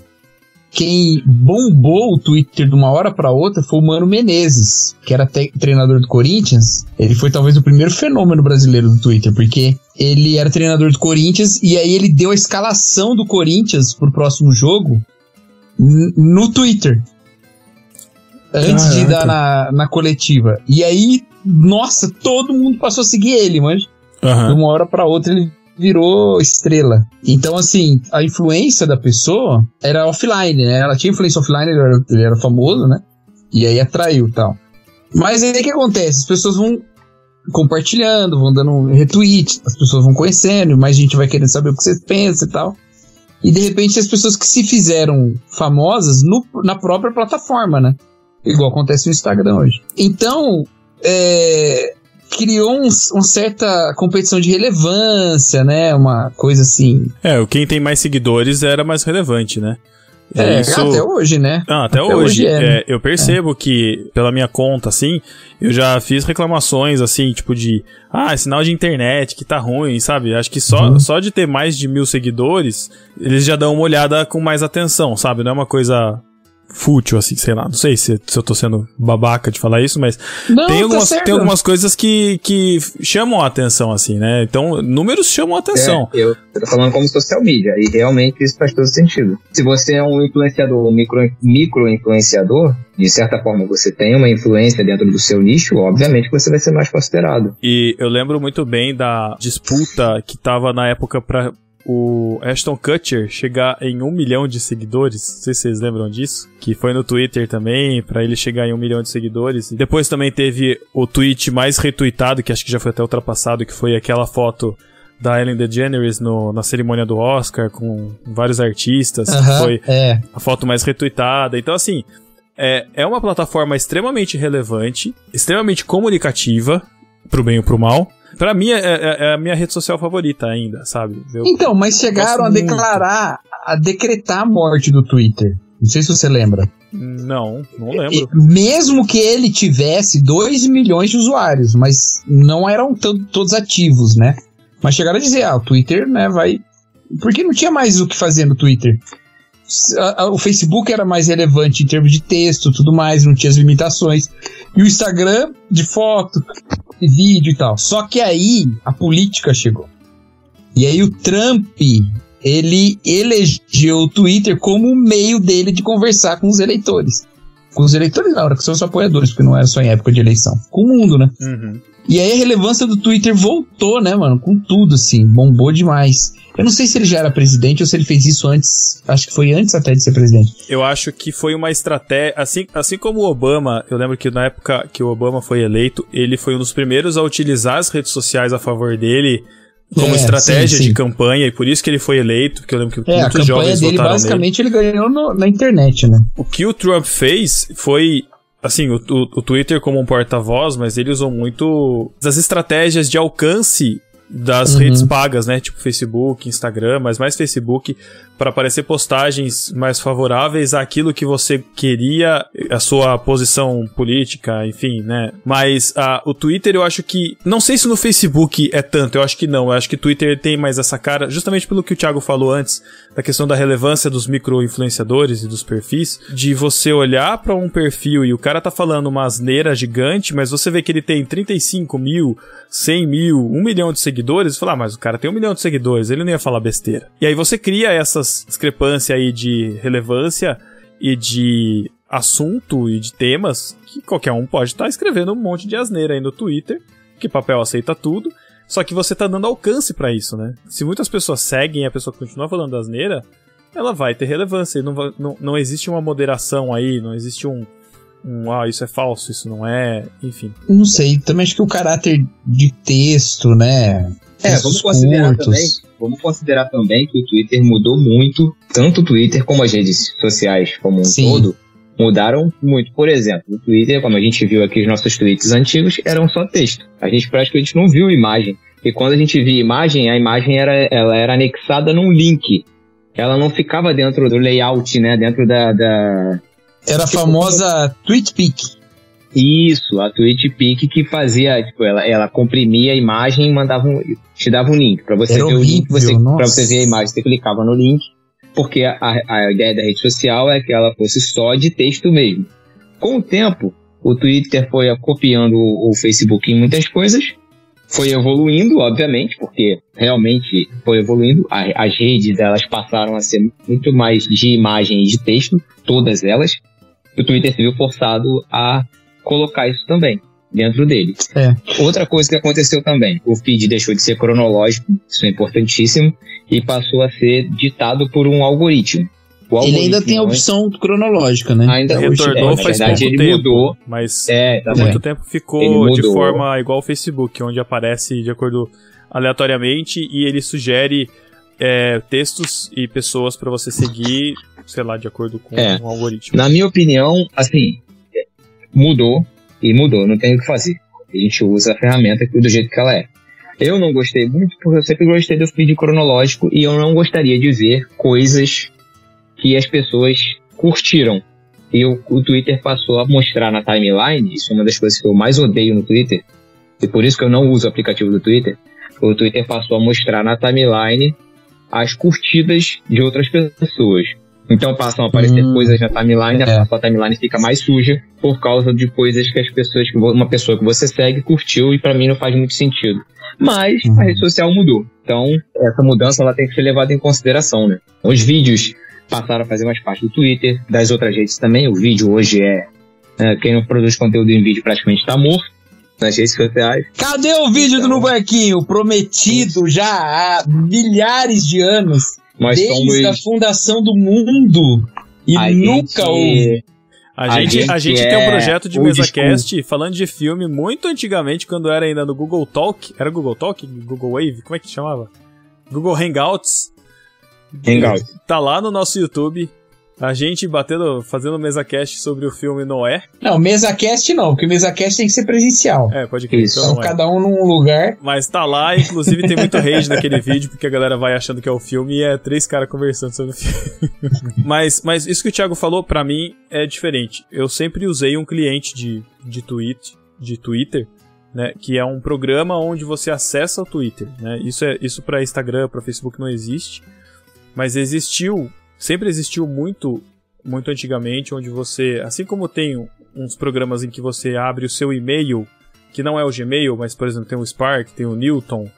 quem bombou o Twitter de uma hora pra outra foi o Mano Menezes, que era treinador do Corinthians. Ele foi talvez o primeiro fenômeno brasileiro do Twitter, porque ele era treinador do Corinthians e aí ele deu a escalação do Corinthians pro próximo jogo no Twitter. Antes de dar na coletiva. E aí, nossa, todo mundo passou a seguir ele, manja. Uhum. De uma hora pra outra ele virou estrela. Então, assim, a influência da pessoa era offline, né? Ela tinha influência offline, ele era famoso, né? E aí atraiu e tal. Mas aí o que acontece? As pessoas vão compartilhando, vão dando retweet, as pessoas vão conhecendo, mais gente vai querendo saber o que você pensa e tal. E, de repente, as pessoas que se fizeram famosas na própria plataforma, né? Igual acontece no Instagram hoje. Então, criou uma certa competição de relevância, né? Uma coisa assim... quem tem mais seguidores era mais relevante, né? Isso... Até hoje, né? Ah, até hoje. Eu percebo que, pela minha conta, assim, eu já fiz reclamações, assim, tipo de... Ah, é sinal de internet que tá ruim, sabe? Acho que só de ter mais de 1.000 seguidores, eles já dão uma olhada com mais atenção, sabe? Não é uma coisa... fútil, assim, sei lá, não sei se eu tô sendo babaca de falar isso, mas não, tem algumas coisas que chamam a atenção, assim, né? Então, números chamam a atenção. Eu tô falando como social media, e realmente isso faz todo sentido. Se você é um influenciador, um micro-influenciador, de certa forma você tem uma influência dentro do seu nicho, obviamente você vai ser mais considerado. E eu lembro muito bem da disputa que tava na época pra... o Ashton Kutcher chegar em 1 milhão de seguidores, não sei se vocês lembram disso, que foi no Twitter também, pra ele chegar em 1 milhão de seguidores. Depois também teve o tweet mais retweetado, que acho que já foi até ultrapassado, que foi aquela foto da Ellen DeGeneres na cerimônia do Oscar, com vários artistas, foi a foto mais retweetada. Então, assim, é uma plataforma extremamente relevante, extremamente comunicativa, pro bem ou pro mal. Pra mim, é a minha rede social favorita ainda, sabe? Então, mas chegaram a declarar, a decretar a morte do Twitter. Não sei se você lembra. Não lembro. Mesmo que ele tivesse 2 milhões de usuários, mas não eram todos ativos, né? Mas chegaram a dizer, o Twitter, né, vai... Porque não tinha mais o que fazer no Twitter. O Facebook era mais relevante em termos de texto, tudo mais, não tinha as limitações. E o Instagram, de foto... vídeo e tal. Só que aí a política chegou. E aí o Trump, ele elegeu o Twitter como um meio dele de conversar com os eleitores. Com os eleitores não, era com seus apoiadores, porque não era só em época de eleição. Com o mundo, né? Uhum. E aí a relevância do Twitter voltou, né, mano? Com tudo, assim. Bombou demais. Eu não sei se ele já era presidente ou se ele fez isso antes. Acho que foi antes até de ser presidente. Eu acho que foi uma estratégia... Assim como o Obama, eu lembro que na época que o Obama foi eleito, ele foi um dos primeiros a utilizar as redes sociais a favor dele como estratégia de campanha, e por isso que ele foi eleito, porque eu lembro que muitos jovens votaram nele. A campanha dele, basicamente, ele ganhou na internet, né? O que o Trump fez foi... Assim, o Twitter como um porta-voz, mas ele usou muito das estratégias de alcance das redes pagas, né? Tipo Facebook, Instagram, mas mais Facebook, para aparecer postagens mais favoráveis àquilo que você queria, a sua posição política, enfim, né? Mas o Twitter, eu acho que... Não sei se no Facebook é tanto, eu acho que não. Eu acho que o Twitter tem mais essa cara, justamente pelo que o Thiago falou antes, da questão da relevância dos micro-influenciadores e dos perfis, de você olhar para um perfil e o cara tá falando uma asneira gigante, mas você vê que ele tem 35 mil, 100 mil, 1 milhão de seguidores, e fala, mas o cara tem 1 milhão de seguidores, ele não ia falar besteira. E aí você cria essas discrepâncias aí de relevância e de assunto e de temas que qualquer um pode estar escrevendo um monte de asneira aí no Twitter, que papel aceita tudo, só que você tá dando alcance pra isso, né? Se muitas pessoas seguem e a pessoa continua falando asneira, ela vai ter relevância, e não existe uma moderação aí, não existe isso é falso, isso não é, enfim. Não sei, também acho que o caráter de texto, né? Vamos considerar também que o Twitter mudou muito, tanto o Twitter como as redes sociais como um todo, mudaram muito. Por exemplo, o Twitter, como a gente viu aqui, os nossos tweets antigos eram só texto. A gente praticamente não viu imagem. E quando a gente via imagem, a imagem ela era anexada num link. Ela não ficava dentro do layout, né? Dentro da... Era a famosa Twitpic. Isso, a Twitpic que fazia, tipo, ela comprimia a imagem e mandava te dava um link para você ver o link, para você ver a imagem, você clicava no link, porque a ideia da rede social é que ela fosse só de texto mesmo. Com o tempo, o Twitter foi copiando o Facebook em muitas coisas, foi evoluindo, obviamente, porque realmente foi evoluindo. As redes, elas passaram a ser muito mais de imagem e de texto, todas elas. O Twitter se viu forçado a colocar isso também dentro dele. Outra coisa que aconteceu também, o feed deixou de ser cronológico, isso é importantíssimo, e passou a ser ditado por um algoritmo. Ele ainda tem a opção cronológica, né? Ainda retornou faz verdade, pouco tempo, mudou, mas há muito tempo ficou de forma igual ao Facebook, onde aparece de acordo aleatoriamente e ele sugere textos e pessoas para você seguir, sei lá, de acordo com um algoritmo. Na minha opinião, assim, mudou, não tem o que fazer. A gente usa a ferramenta do jeito que ela é. Eu não gostei muito porque eu sempre gostei do feed cronológico e eu não gostaria de ver coisas que as pessoas curtiram. E o Twitter passou a mostrar na timeline, isso é uma das coisas que eu mais odeio no Twitter, e por isso que eu não uso o aplicativo do Twitter, o Twitter passou a mostrar na timeline as curtidas de outras pessoas. Então passam a aparecer coisas na timeline, a sua timeline fica mais suja por causa de coisas que as pessoas, uma pessoa que você segue curtiu, e pra mim não faz muito sentido. Mas a rede social mudou, então essa mudança ela tem que ser levada em consideração, né? Os vídeos passaram a fazer mais parte do Twitter, das outras redes também. O vídeo hoje é quem não produz conteúdo em vídeo praticamente tá morto nas redes sociais. Cadê o vídeo então, do No Barquinho? Prometido já há milhares de anos, nós desde a fundação do mundo, e nunca houve. A gente tem um projeto de MesaCast falando de filme muito antigamente, quando era ainda no Google Talk. Era Google Talk? Google Wave? Como é que chamava? Google Hangouts. Tá lá no nosso YouTube, a gente fazendo MesaCast sobre o filme Noé. Não, MesaCast não, porque o MesaCast tem que ser presencial. É, pode crer. Então, cada um num lugar. Mas tá lá, inclusive tem muito rage naquele vídeo, porque a galera vai achando que é o filme e é três caras conversando sobre o filme. Mas isso que o Thiago falou, pra mim, é diferente. Eu sempre usei um cliente de Twitter, né, que é um programa onde você acessa o Twitter. Né? Isso pra Instagram, pra Facebook não existe. Mas sempre existiu muito, muito antigamente, onde você, assim como tem uns programas em que você abre o seu e-mail, que não é o Gmail, mas, por exemplo, tem o Spark, tem o Newton,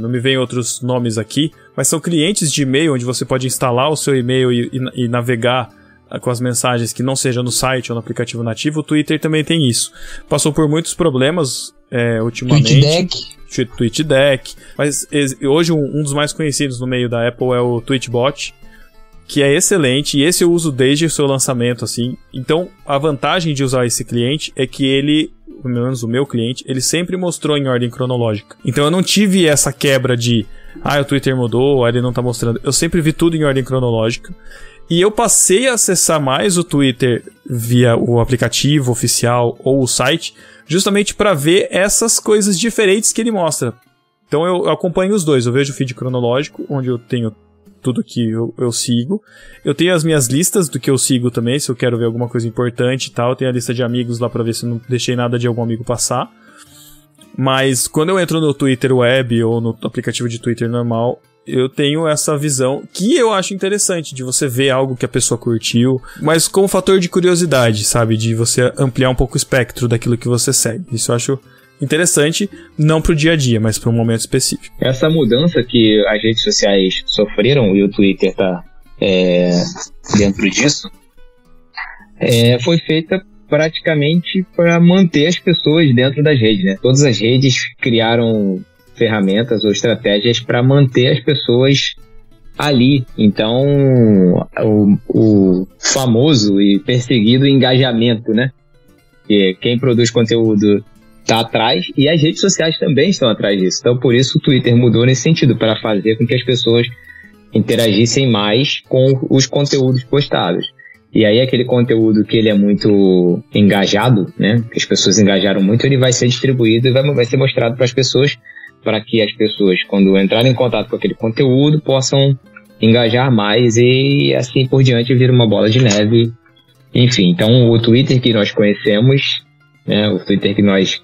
não me vêm outros nomes aqui, mas são clientes de e-mail, onde você pode instalar o seu e-mail e navegar com as mensagens que não seja no site ou no aplicativo nativo. O Twitter também tem isso. Passou por muitos problemas ultimamente. TweetDeck. Mas hoje um dos mais conhecidos no meio da Apple é o Tweetbot, que é excelente, e esse eu uso desde o seu lançamento, assim. Então, a vantagem de usar esse cliente é que ele, pelo menos o meu cliente, ele sempre mostrou em ordem cronológica. Então eu não tive essa quebra de o Twitter mudou, ele não tá mostrando. Eu sempre vi tudo em ordem cronológica. E eu passei a acessar mais o Twitter via o aplicativo oficial ou o site, justamente para ver essas coisas diferentes que ele mostra. Então eu acompanho os dois. Eu vejo o feed cronológico, onde eu tenho tudo que eu sigo. Eu tenho as minhas listas do que eu sigo também, se eu quero ver alguma coisa importante e tal. Eu tenho a lista de amigos lá para ver se eu não deixei nada de algum amigo passar. Mas quando eu entro no Twitter Web ou no aplicativo de Twitter normal, eu tenho essa visão que eu acho interessante, de você ver algo que a pessoa curtiu, mas com o fator de curiosidade, sabe? De você ampliar um pouco o espectro daquilo que você segue. Isso eu acho interessante, não pro dia a dia, mas para um momento específico. Essa mudança que as redes sociais sofreram, e o Twitter tá dentro disso, foi feita praticamente para manter as pessoas dentro das redes, né? Todas as redes criaram ferramentas ou estratégias para manter as pessoas ali. Então, o famoso e perseguido engajamento, né? E quem produz conteúdo está atrás, e as redes sociais também estão atrás disso. Então, por isso o Twitter mudou nesse sentido, para fazer com que as pessoas interagissem mais com os conteúdos postados. E aí aquele conteúdo que ele é muito engajado, né? Que as pessoas engajaram muito, ele vai ser distribuído e vai ser mostrado para as pessoas, para que as pessoas, quando entrarem em contato com aquele conteúdo, possam engajar mais e assim por diante, vira uma bola de neve. Enfim, então o Twitter que nós conhecemos, né, o Twitter que nós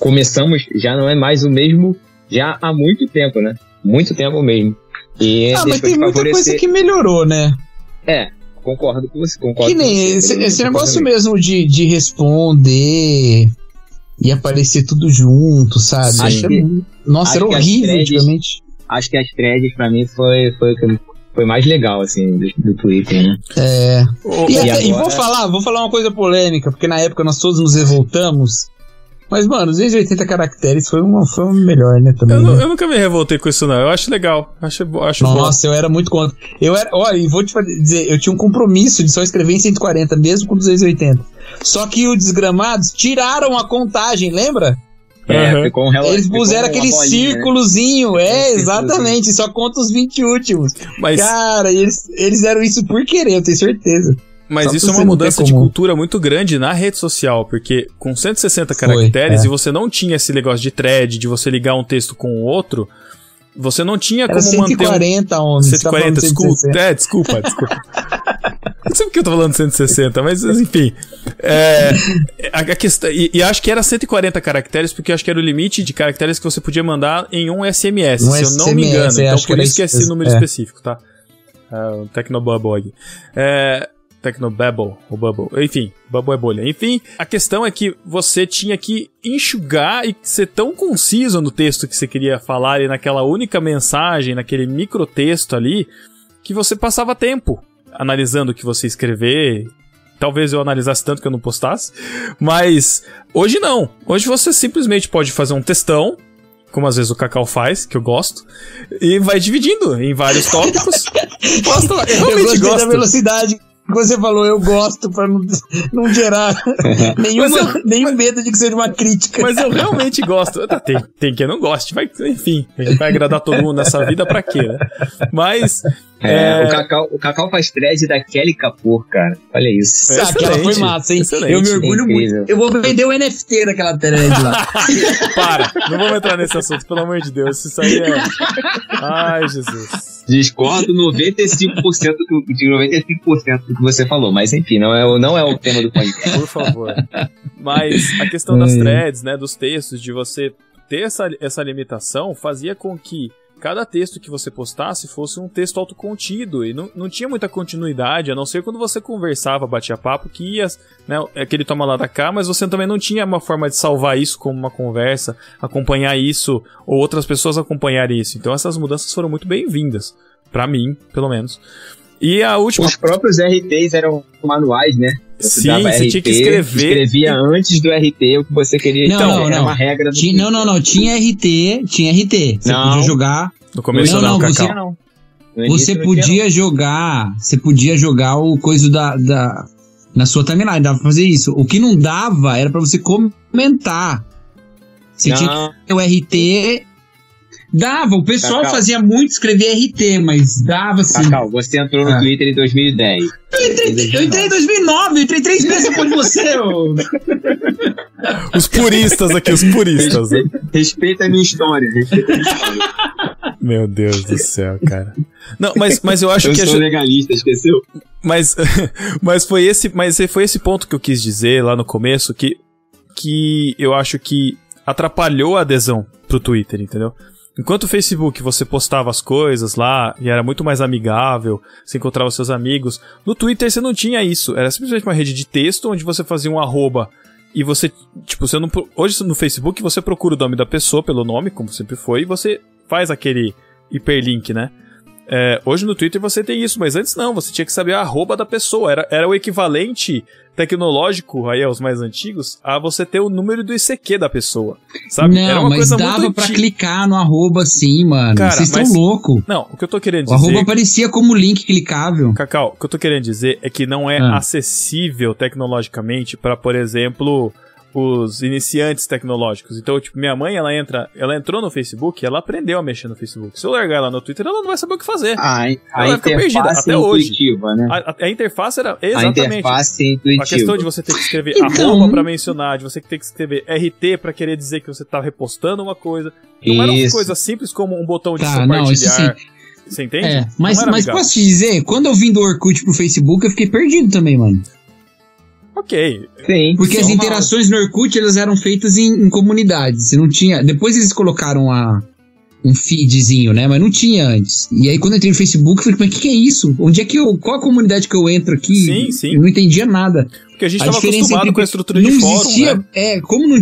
começamos, já não é mais o mesmo, já há muito tempo, né? Muito tempo mesmo. E mas tem muita coisa que melhorou, né? É, concordo com você. Concordo que nem com você, esse negócio mesmo de responder e aparecer tudo junto, sabe? Nossa, era horrível antigamente. Acho que as threads pra mim foi mais legal, assim, do Twitter, né? É. E vou falar uma coisa polêmica, porque na época nós todos nos revoltamos. Mas, mano, 280 caracteres foi um melhor, né? Também. Eu nunca me revoltei com isso, não. Eu acho legal. Acho Nossa, bom. Eu era muito contra. Olha, e vou te dizer, eu tinha um compromisso de só escrever em 140, mesmo com 280. Só que os desgramados tiraram a contagem, lembra? Ficou um relógio. Eles puseram aquele bolinha, círculozinho, né? Exatamente. Só conta os 20 últimos. Mas... Cara, eles fizeram isso por querer, eu tenho certeza. Mas só isso é uma mudança de cultura muito grande na rede social, porque com 160 caracteres e você não tinha esse negócio de thread, de você ligar um texto com o outro, Você não tinha era como 140 manter... Homens, 140, tá desculpa. 160. É, desculpa. Não sei porque eu tô falando 160, mas enfim. A questão, e acho que era 140 caracteres, porque acho que era o limite de caracteres que você podia mandar em um SMS, se eu não me engano. Então por isso que é esse número específico, tá? Tecnobubble. Tecnobubble, ou Bubble. Enfim, Bubble é bolha. Enfim, a questão é que você tinha que enxugar e ser tão conciso no texto que você queria falar e naquela única mensagem, naquele microtexto ali, que você passava tempo analisando o que você escrever. Talvez eu analisasse tanto que eu não postasse, mas hoje não. Hoje você simplesmente pode fazer um textão, como às vezes o Cacau faz, que eu gosto, e vai dividindo em vários tópicos. Posta lá. Eu gosto da velocidade. Você falou, eu gosto, pra não gerar nenhum medo de que seja uma crítica. Mas eu realmente gosto. Tem quem não goste, vai, enfim, a gente vai agradar todo mundo nessa vida, pra quê, né? Mas... O Cacau faz thread da Kelly Kapoor, cara. Olha isso. Aquela foi massa, hein? Excelente. Eu me orgulho muito. Eu vou vender o NFT daquela thread lá. Para, não vamos entrar nesse assunto, pelo amor de Deus. Isso aí é... Ai, Jesus. Discordo 95% do que você falou, mas enfim, não é o tema do podcast. Por favor. Mas a questão das threads, né, dos textos, de você ter essa limitação, fazia com que cada texto que você postasse fosse um texto autocontido, e não tinha muita continuidade, a não ser quando você conversava, batia papo, que ia, né, aquele toma lá da cá, mas você também não tinha uma forma de salvar isso como uma conversa, acompanhar isso, ou outras pessoas acompanharem isso. Então essas mudanças foram muito bem-vindas, pra mim, pelo menos. E a última... Os próprios RTs eram manuais, né? Sim, você RT, tinha que escrever. Escrevia antes do RT o que você queria. Era uma regra do Twitter. Não. Tinha RT. Você podia jogar. No começo não. Você podia jogar o coisa na sua timeline. Dava pra fazer isso. O que não dava era pra você comentar. Você tinha que fazer o RT. Dava, o pessoal fazia muito, escrevia RT, mas dava assim. Cacau, você entrou no Twitter em 2010. Eu entrei em 2009, eu entrei 3 meses depois de você. Os puristas. Respeita a minha história. Meu Deus do céu, cara. Não, mas eu acho que... Eu sou legalista, esqueceu? Mas foi esse ponto que eu quis dizer lá no começo, que eu acho que atrapalhou a adesão pro Twitter, entendeu? Enquanto o Facebook você postava as coisas lá e era muito mais amigável, você encontrava seus amigos, no Twitter você não tinha isso, era simplesmente uma rede de texto onde você fazia um @ e você, tipo, você não... Hoje no Facebook você procura o nome da pessoa pelo nome, como sempre foi, e você faz aquele hiperlink, né? Hoje no Twitter você tem isso, mas antes não, você tinha que saber a @ da pessoa, era o equivalente tecnológico, aí aos mais antigos, a você ter o número do ICQ da pessoa, sabe? Não, era uma coisa muito antiga. Mas dava pra clicar no @ sim, mano, vocês estão loucos. Não, o que eu tô querendo dizer... O @ aparecia como link clicável. Cacau, o que eu tô querendo dizer é que não é acessível tecnologicamente pra, por exemplo... os iniciantes tecnológicos. Então, tipo, minha mãe, ela entrou no Facebook, ela aprendeu a mexer no Facebook. Se eu largar ela no Twitter, ela não vai saber o que fazer. Ela fica perdida até hoje. Né? A interface era exatamente a questão de você ter que escrever arroba pra mencionar, de você ter que escrever RT pra querer dizer que você tá repostando uma coisa. Não era uma coisa simples como um botão de compartilhar. Não, isso sim. Você entende? Mas posso te dizer, quando eu vim do Orkut pro Facebook, eu fiquei perdido também, mano. Ok. Sim. Porque as interações no Orkut, elas eram feitas em comunidades. Você não tinha... Depois eles colocaram um feedzinho, né? Mas não tinha antes. E aí quando eu entrei no Facebook, eu falei, mas o que é isso? Onde é que eu... Qual a comunidade que eu entro aqui? Sim. Eu não entendia nada. Porque a gente estava acostumado com a estrutura de fórum, existia, né? Como não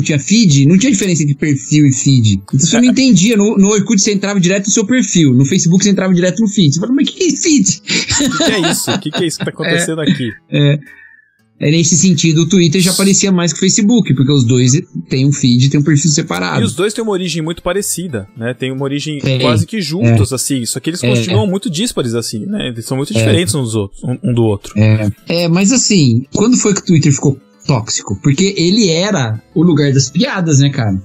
tinha feed, não tinha diferença entre perfil e feed. Então você não entendia. No Orkut você entrava direto no seu perfil. No Facebook você entrava direto no feed. Você falou, mas o que é feed? O que é isso? O que é isso que tá acontecendo aqui? Nesse sentido, o Twitter já parecia mais que o Facebook, porque os dois têm um feed, têm um perfil separado. E os dois têm uma origem muito parecida, né? Tem uma origem quase que juntos, assim. Só que eles continuam muito díspares, assim, né? Eles são muito diferentes uns dos outros, um do outro. Mas assim, quando foi que o Twitter ficou tóxico? Porque ele era o lugar das piadas, né, cara?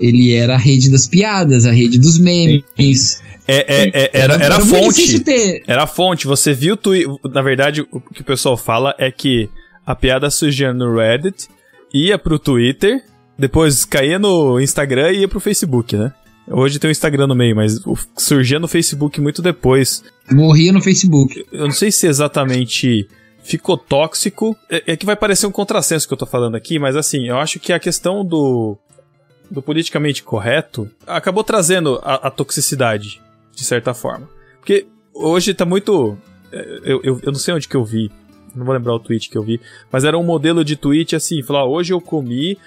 Ele era a rede das piadas, a rede dos memes. Era a fonte. Era a fonte. Você viu o Twitter... Na verdade, o que o pessoal fala é que a piada surgia no Reddit, ia pro Twitter, depois caía no Instagram e ia pro Facebook, né? Hoje tem o Instagram no meio, mas surgia no Facebook muito depois. Morria no Facebook. Eu não sei se exatamente ficou tóxico. É que vai parecer um contrassenso que eu tô falando aqui, mas assim, eu acho que a questão do politicamente correto acabou trazendo a toxicidade, de certa forma. Porque hoje tá muito... Eu não sei onde que eu vi, não vou lembrar o tweet que eu vi, mas era um modelo de tweet assim, falar, hoje eu comi,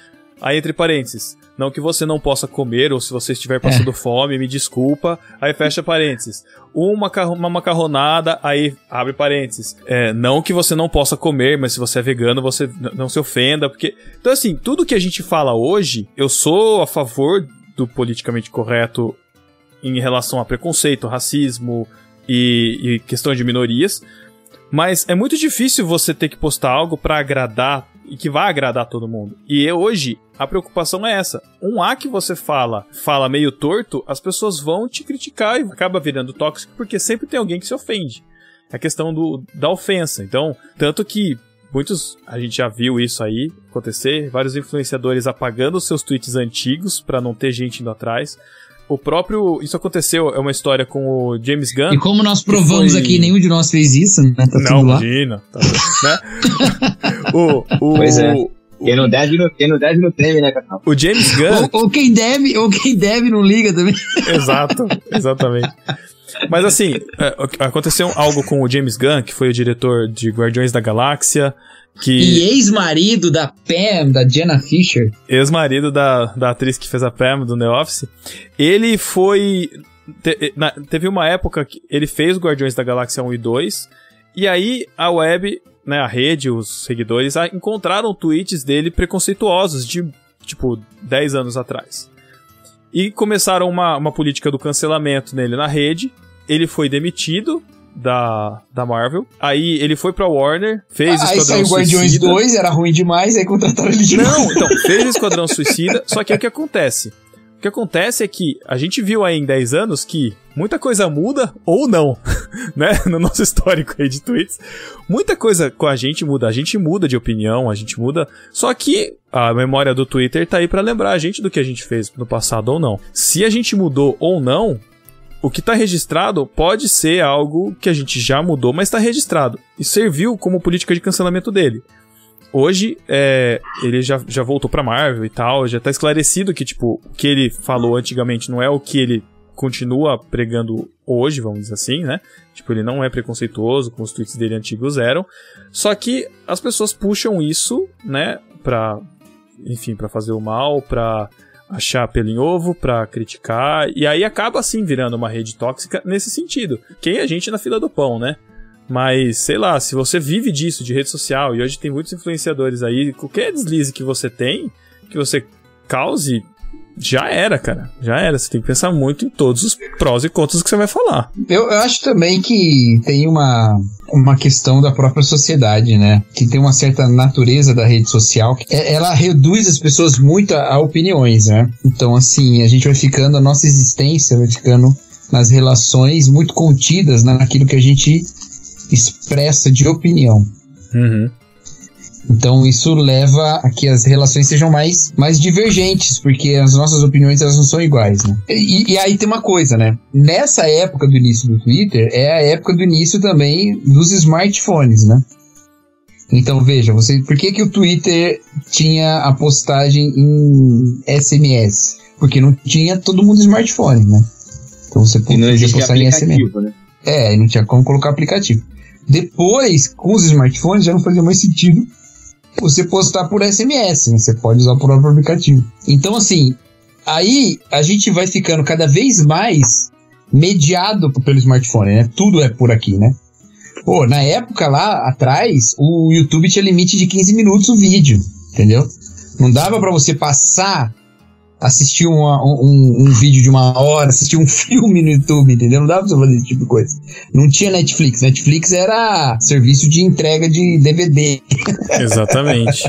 aí entre parênteses, não que você não possa comer, ou se você estiver passando fome, me desculpa, aí fecha parênteses. Uma macarronada, aí abre parênteses. Não que você não possa comer, mas se você é vegano, você não se ofenda, porque... Então assim, tudo que a gente fala hoje, eu sou a favor do politicamente correto em relação a preconceito, racismo e questão de minorias, mas é muito difícil você ter que postar algo pra agradar e que vai agradar todo mundo. E hoje, a preocupação é essa. Um A que você fala meio torto, as pessoas vão te criticar e acaba virando tóxico, porque sempre tem alguém que se ofende. É a questão da ofensa. Então, tanto que muitos... A gente já viu isso aí acontecer. Vários influenciadores apagando seus tweets antigos pra não ter gente indo atrás. O próprio... Isso aconteceu, é uma história com o James Gunn. E como nós provamos aqui, nenhum de nós fez isso, né? Tá tudo não, lá. Imagina. Tá, né? Pois é. Quem não deve, não teme, né, Cacau? O James Gunn... ou quem deve não liga também. Exato, exatamente. Mas assim, aconteceu algo com o James Gunn, que foi o diretor de Guardiões da Galáxia, que... E ex-marido da Pam, da Jenna Fischer. Ex-marido da atriz que fez a Pam do The Office. Ele foi... Teve uma época que ele fez Guardiões da Galáxia 1 e 2, e aí a web, né, a rede, os seguidores, encontraram tweets dele preconceituosos de, tipo, 10 anos atrás. E começaram uma política do cancelamento nele na rede. Ele foi demitido da Marvel. Aí ele foi pra Warner, fez Esquadrão Suicida. Aí saiu Guardiões 2, era ruim demais, aí contrataram ele de novo. Não, então, fez Esquadrão Suicida, só que é o que acontece. O que acontece é que a gente viu aí em 10 anos que muita coisa muda ou não, né? No nosso histórico aí de tweets. Muita coisa com a gente muda de opinião, a gente muda. Só que a memória do Twitter tá aí pra lembrar a gente do que a gente fez no passado ou não. Se a gente mudou ou não, o que tá registrado pode ser algo que a gente já mudou, mas tá registrado. E serviu como política de cancelamento dele. Hoje, ele já voltou pra Marvel e tal, já tá esclarecido que, tipo, o que ele falou antigamente não é o que ele continua pregando hoje, vamos dizer assim, né? Tipo, ele não é preconceituoso, como os tweets dele antigos eram. Só que as pessoas puxam isso, né, pra, enfim, pra fazer o mal, pra achar pelo em ovo, pra criticar, e aí acaba, assim, virando uma rede tóxica nesse sentido. Quem a gente na fila do pão, né? Mas, sei lá, se você vive disso, de rede social, e hoje tem muitos influenciadores aí, qualquer deslize que você tem, que você cause, já era, cara. Já era. Você tem que pensar muito em todos os prós e contras que você vai falar. Eu acho também que tem uma questão da própria sociedade, né? Que tem uma certa natureza da rede social. Ela reduz as pessoas muito a opiniões, né? Então, assim, a gente vai ficando, a nossa existência vai ficando nas relações muito contidas naquilo que a gente expressa de opinião. Uhum. Então isso leva a que as relações sejam mais divergentes, porque as nossas opiniões elas não são iguais, né? E aí tem uma coisa, né? Nessa época do início do Twitter, é a época do início também dos smartphones, né? Então veja, por que o Twitter tinha a postagem em SMS? Porque não tinha todo mundo smartphone, né? Então você podia postar em SMS. Né? E não tinha como colocar aplicativo. Depois, com os smartphones, já não fazia mais sentido você postar por SMS, né? Você pode usar o próprio aplicativo. Então, assim, aí a gente vai ficando cada vez mais mediado pelo smartphone, né? Tudo é por aqui, né? Pô, na época lá atrás, o YouTube tinha limite de 15 minutos o vídeo, entendeu? Não dava pra você passar, assistir um vídeo de 1 hora, assistir um filme no YouTube, entendeu? Não dava pra você fazer esse tipo de coisa. Não tinha Netflix. Netflix era serviço de entrega de DVD. Exatamente.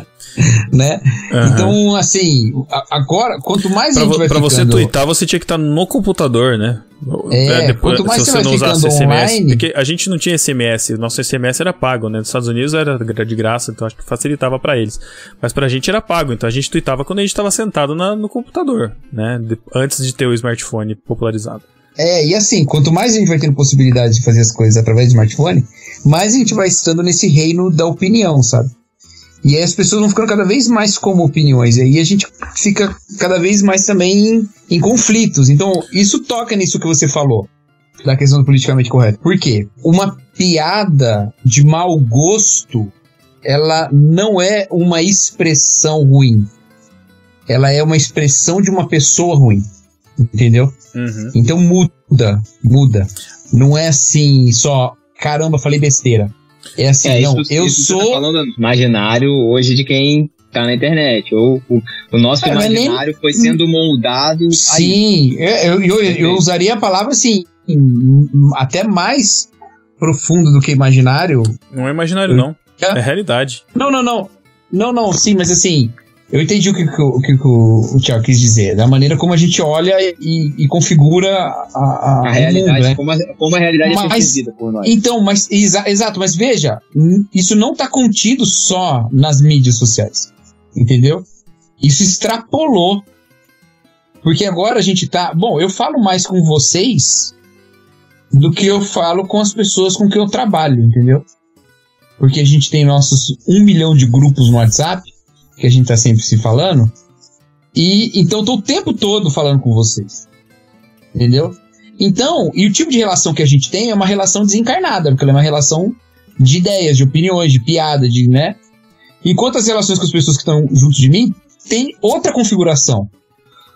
Né? Uhum. Então, assim, agora, quanto mais pra a gente vai ficando... Pra você twittar, você tinha que estar no computador, né? Depois, se você não usasse SMS, online... porque a gente não tinha SMS, o nosso SMS era pago, né? Nos Estados Unidos era de graça, então acho que facilitava pra eles. Mas pra gente era pago, então a gente tweetava quando a gente tava sentado no computador, né? Antes de ter o smartphone popularizado. E assim, quanto mais a gente vai tendo possibilidade de fazer as coisas através do smartphone, mais a gente vai estando nesse reino da opinião, sabe? E aí as pessoas vão ficando cada vez mais como opiniões, e aí a gente fica cada vez mais também em conflitos. Então, isso toca nisso que você falou, da questão do politicamente correto. Por quê? Uma piada de mau gosto, ela não é uma expressão ruim. Ela é uma expressão de uma pessoa ruim. Entendeu? Uhum. Então muda. Não é assim só, caramba, falei besteira. É assim, não, isso, eu isso sou... Você tá falando imaginário hoje de quem tá na internet. Ou o nosso imaginário foi sendo moldado... Sim, eu usaria a palavra assim, até mais profundo do que imaginário. Não é imaginário, não. É realidade. Não, sim, mas assim... Eu entendi o que o Thiago quis dizer, da maneira como a gente olha e configura a realidade, mundo, né? Como a realidade é percebida por nós. Então, mas exato, mas veja, isso não está contido só nas mídias sociais, entendeu? Isso extrapolou, porque agora a gente está... Bom, eu falo mais com vocês do que eu falo com as pessoas com quem eu trabalho, entendeu? Porque a gente tem nossos 1 milhão de grupos no WhatsApp, que a gente tá sempre se falando, e então eu tô o tempo todo falando com vocês, entendeu? Então, e o tipo de relação que a gente tem é uma relação desencarnada, porque ela é uma relação de ideias, de opiniões, de piada, de, né? Enquanto as relações com as pessoas que estão junto de mim tem outra configuração.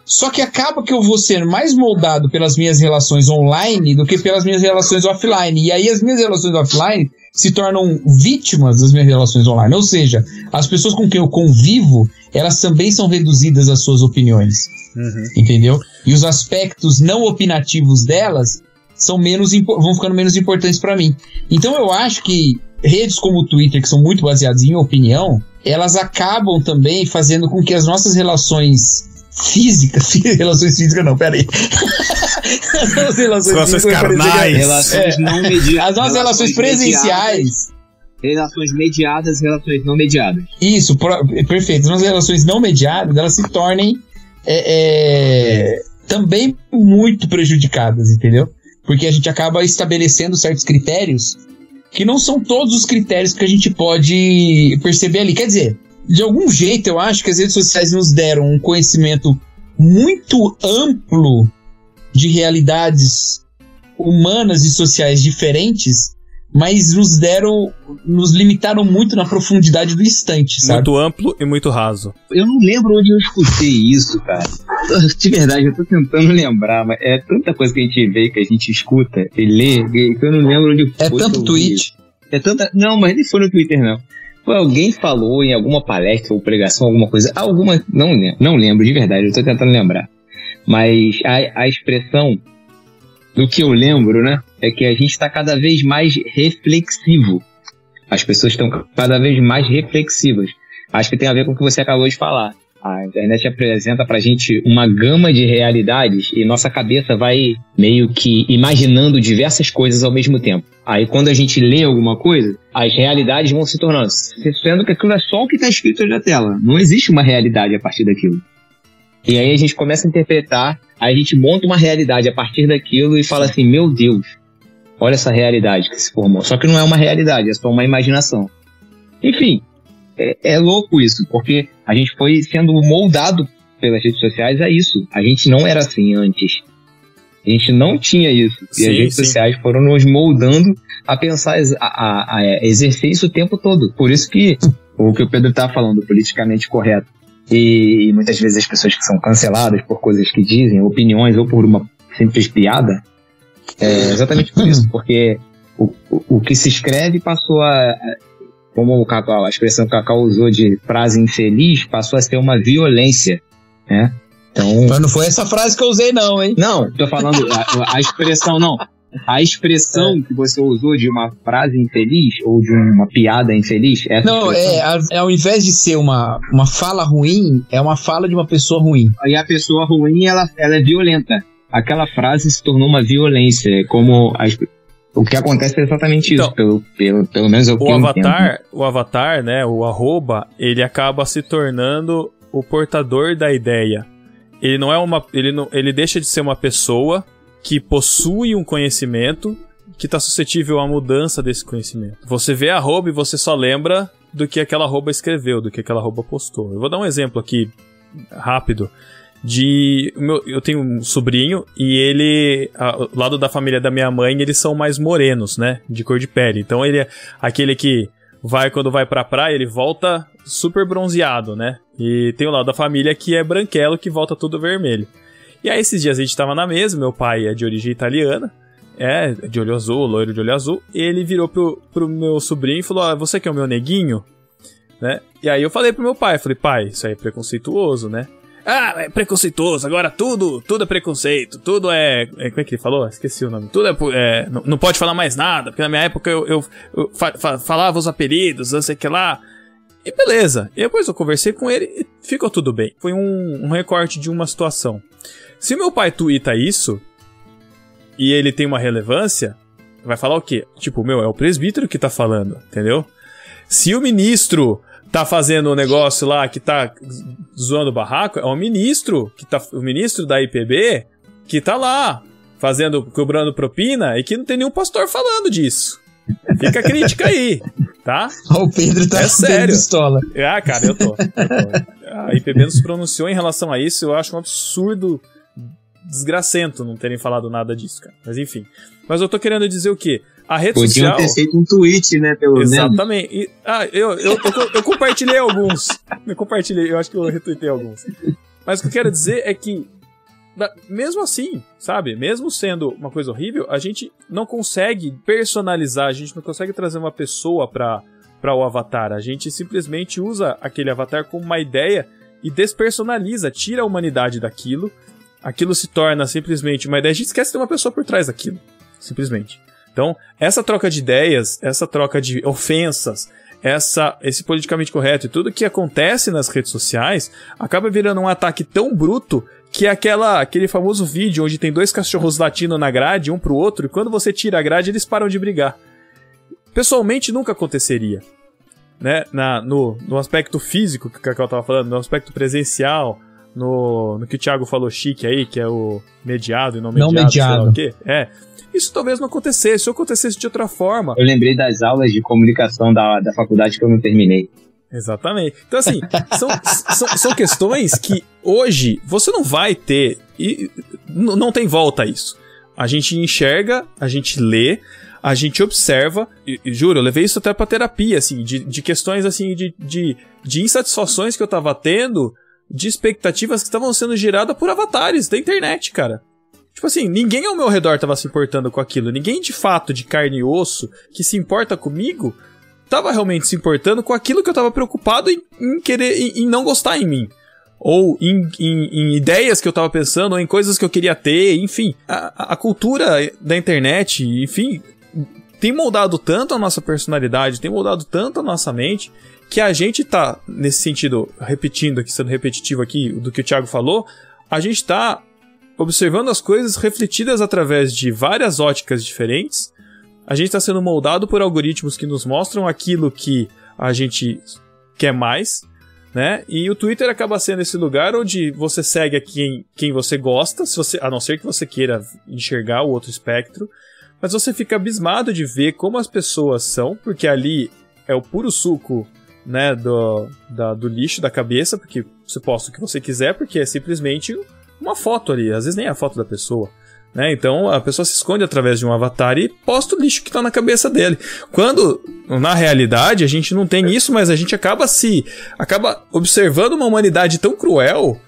Só que acaba que eu vou ser mais moldado pelas minhas relações online do que pelas minhas relações offline. E aí as minhas relações offline se tornam vítimas das minhas relações online. Ou seja, as pessoas com quem eu convivo, elas também são reduzidas às suas opiniões. Uhum. Entendeu? E os aspectos não opinativos delas são vão ficando menos importantes para mim. Então eu acho que redes como o Twitter, que são muito baseadas em opinião, elas acabam também fazendo com que as nossas relações... As nossas relações presenciais. Relações mediadas e relações não mediadas. Isso, perfeito. As nossas relações não mediadas, elas se tornem também muito prejudicadas, entendeu? Porque a gente acaba estabelecendo certos critérios que não são todos os critérios que a gente pode perceber ali. Quer dizer, de algum jeito, eu acho que as redes sociais nos deram um conhecimento muito amplo de realidades humanas e sociais diferentes, mas nos limitaram muito na profundidade do instante, sabe? Muito amplo e muito raso. Eu não lembro onde eu escutei isso, cara. De verdade, eu tô tentando lembrar, mas é tanta coisa que a gente vê, que a gente escuta e lê, que eu não lembro onde foi. É tanto tweet. Não, mas nem foi no Twitter, não. Alguém falou em alguma palestra ou pregação, alguma coisa, não lembro de verdade, eu tô tentando lembrar, mas a expressão do que eu lembro, né, é que a gente tá cada vez mais reflexivo, as pessoas estão cada vez mais reflexivas. Acho que tem a ver com o que você acabou de falar. A internet apresenta pra gente uma gama de realidades e nossa cabeça vai meio que imaginando diversas coisas ao mesmo tempo. Aí quando a gente lê alguma coisa, as realidades vão se tornando, sendo que aquilo é só o que está escrito na tela. Não existe uma realidade a partir daquilo. E aí a gente começa a interpretar, aí a gente monta uma realidade a partir daquilo e fala assim, meu Deus, olha essa realidade que se formou. Só que não é uma realidade, é só uma imaginação. Enfim. É louco isso, porque a gente foi sendo moldado pelas redes sociais a isso. A gente não era assim antes. A gente não tinha isso. E as redes sociais foram nos moldando a pensar, a exercer isso o tempo todo. Por isso que o que o Pedro tá falando, politicamente correto. E muitas vezes as pessoas que são canceladas por coisas que dizem, opiniões, ou por uma simples piada, é exatamente por isso. Porque o que se escreve passou a... Como o Cacau, a expressão que o Cacau usou de frase infeliz, passou a ser uma violência, né? Então... Mas não foi essa frase que eu usei, não, hein? Não, tô falando a expressão, não. A expressão que você usou de uma frase infeliz ou de uma piada infeliz... Não, ao invés de ser uma fala ruim, é uma fala de uma pessoa ruim. E a pessoa ruim, ela é violenta. aquela frase se tornou uma violência, como as... O que acontece é exatamente isso, então, pelo menos é o que eu entendo. O avatar, né, o arroba, ele acaba se tornando o portador da ideia. Ele não é uma, ele deixa de ser uma pessoa que possui um conhecimento que está suscetível à mudança desse conhecimento. Você vê a arroba e você só lembra do que aquela arroba escreveu, do que aquela arroba postou. Eu vou dar um exemplo aqui rápido. Eu tenho um sobrinho e ele, ao lado da família da minha mãe, eles são mais morenos, né, de cor de pele. Então ele é aquele que quando vai pra praia, ele volta super bronzeado, né. E tem o lado da família que é branquelo, que volta tudo vermelho. E aí esses dias a gente tava na mesa, meu pai é de origem italiana, é de olho azul, loiro de olho azul. E ele virou pro meu sobrinho e falou: "Ah, você que é o meu neguinho?", né. E aí eu falei pro meu pai, falei: "Pai, isso aí é preconceituoso, né?" "Ah, é preconceituoso, agora tudo é preconceito, tudo é... Como é que ele falou? Esqueci o nome. Tudo é não pode falar mais nada, porque na minha época eu falava os apelidos, não sei o que lá." E beleza. E depois eu conversei com ele e ficou tudo bem. Foi um recorte de uma situação. Se o meu pai tuita isso, e ele tem uma relevância, vai falar o quê? Tipo, meu, é o presbítero que tá falando, entendeu? Se o ministro... tá fazendo um negócio lá que tá zoando o barraco, é um ministro, o ministro da IPB, que tá lá, cobrando propina, e que não tem nenhum pastor falando disso. Fica a crítica aí, tá? O Pedro tá sério. Pistola. Ah, cara, eu tô. A IPB não se pronunciou em relação a isso, eu acho um absurdo, desgracento não terem falado nada disso, cara. Mas enfim. Mas eu tô querendo dizer o quê? A rede social... Podiam ter feito um tweet, né? Exatamente. E, eu compartilhei alguns. Eu acho que eu retuitei alguns. Mas o que eu quero dizer é que, mesmo assim, sabe? Mesmo sendo uma coisa horrível, a gente não consegue personalizar, a gente não consegue trazer uma pessoa pra o avatar. A gente simplesmente usa aquele avatar como uma ideia e despersonaliza, tira a humanidade daquilo. Aquilo se torna simplesmente uma ideia. A gente esquece de ter uma pessoa por trás daquilo, simplesmente. Então, essa troca de ideias, essa troca de ofensas, esse politicamente correto e tudo que acontece nas redes sociais acaba virando um ataque tão bruto que é aquele famoso vídeo onde tem dois cachorros latindo na grade, um pro outro, e quando você tira a grade, eles param de brigar. Pessoalmente, nunca aconteceria, né? No aspecto físico que o Cacau tava falando, no aspecto presencial... No que o Thiago falou chique aí, que é o mediado e não mediado. Sei lá o quê. É, isso talvez não acontecesse, ou acontecesse de outra forma. Eu lembrei das aulas de comunicação da faculdade que eu não terminei. Exatamente. Então assim, são questões que hoje você não vai ter, e não tem volta a isso. A gente enxerga, a gente lê, a gente observa, e juro, eu levei isso até pra terapia, assim, de questões assim, de insatisfações que eu tava tendo, de expectativas que estavam sendo geradas por avatares da internet, cara. Tipo assim, ninguém ao meu redor tava se importando com aquilo. Ninguém de fato, de carne e osso, que se importa comigo, tava realmente se importando com aquilo que eu tava preocupado em querer, em não gostar em mim. Ou em ideias que eu tava pensando, ou em coisas que eu queria ter, enfim. A cultura da internet, enfim, tem moldado tanto a nossa personalidade, tem moldado tanto a nossa mente... que a gente tá, nesse sentido, sendo repetitivo aqui do que o Thiago falou, a gente tá observando as coisas refletidas através de várias óticas diferentes, a gente tá sendo moldado por algoritmos que nos mostram aquilo que a gente quer mais, né? E o Twitter acaba sendo esse lugar onde você segue a quem você gosta, a não ser que você queira enxergar o outro espectro, mas você fica abismado de ver como as pessoas são, porque ali é o puro suco, né, do lixo da cabeça, porque você posta o que você quiser, porque é simplesmente uma foto ali, às vezes nem é a foto da pessoa, né? Então a pessoa se esconde através de um avatar e posta o lixo que tá na cabeça dele, quando na realidade a gente não tem isso, mas a gente acaba observando uma humanidade tão cruel,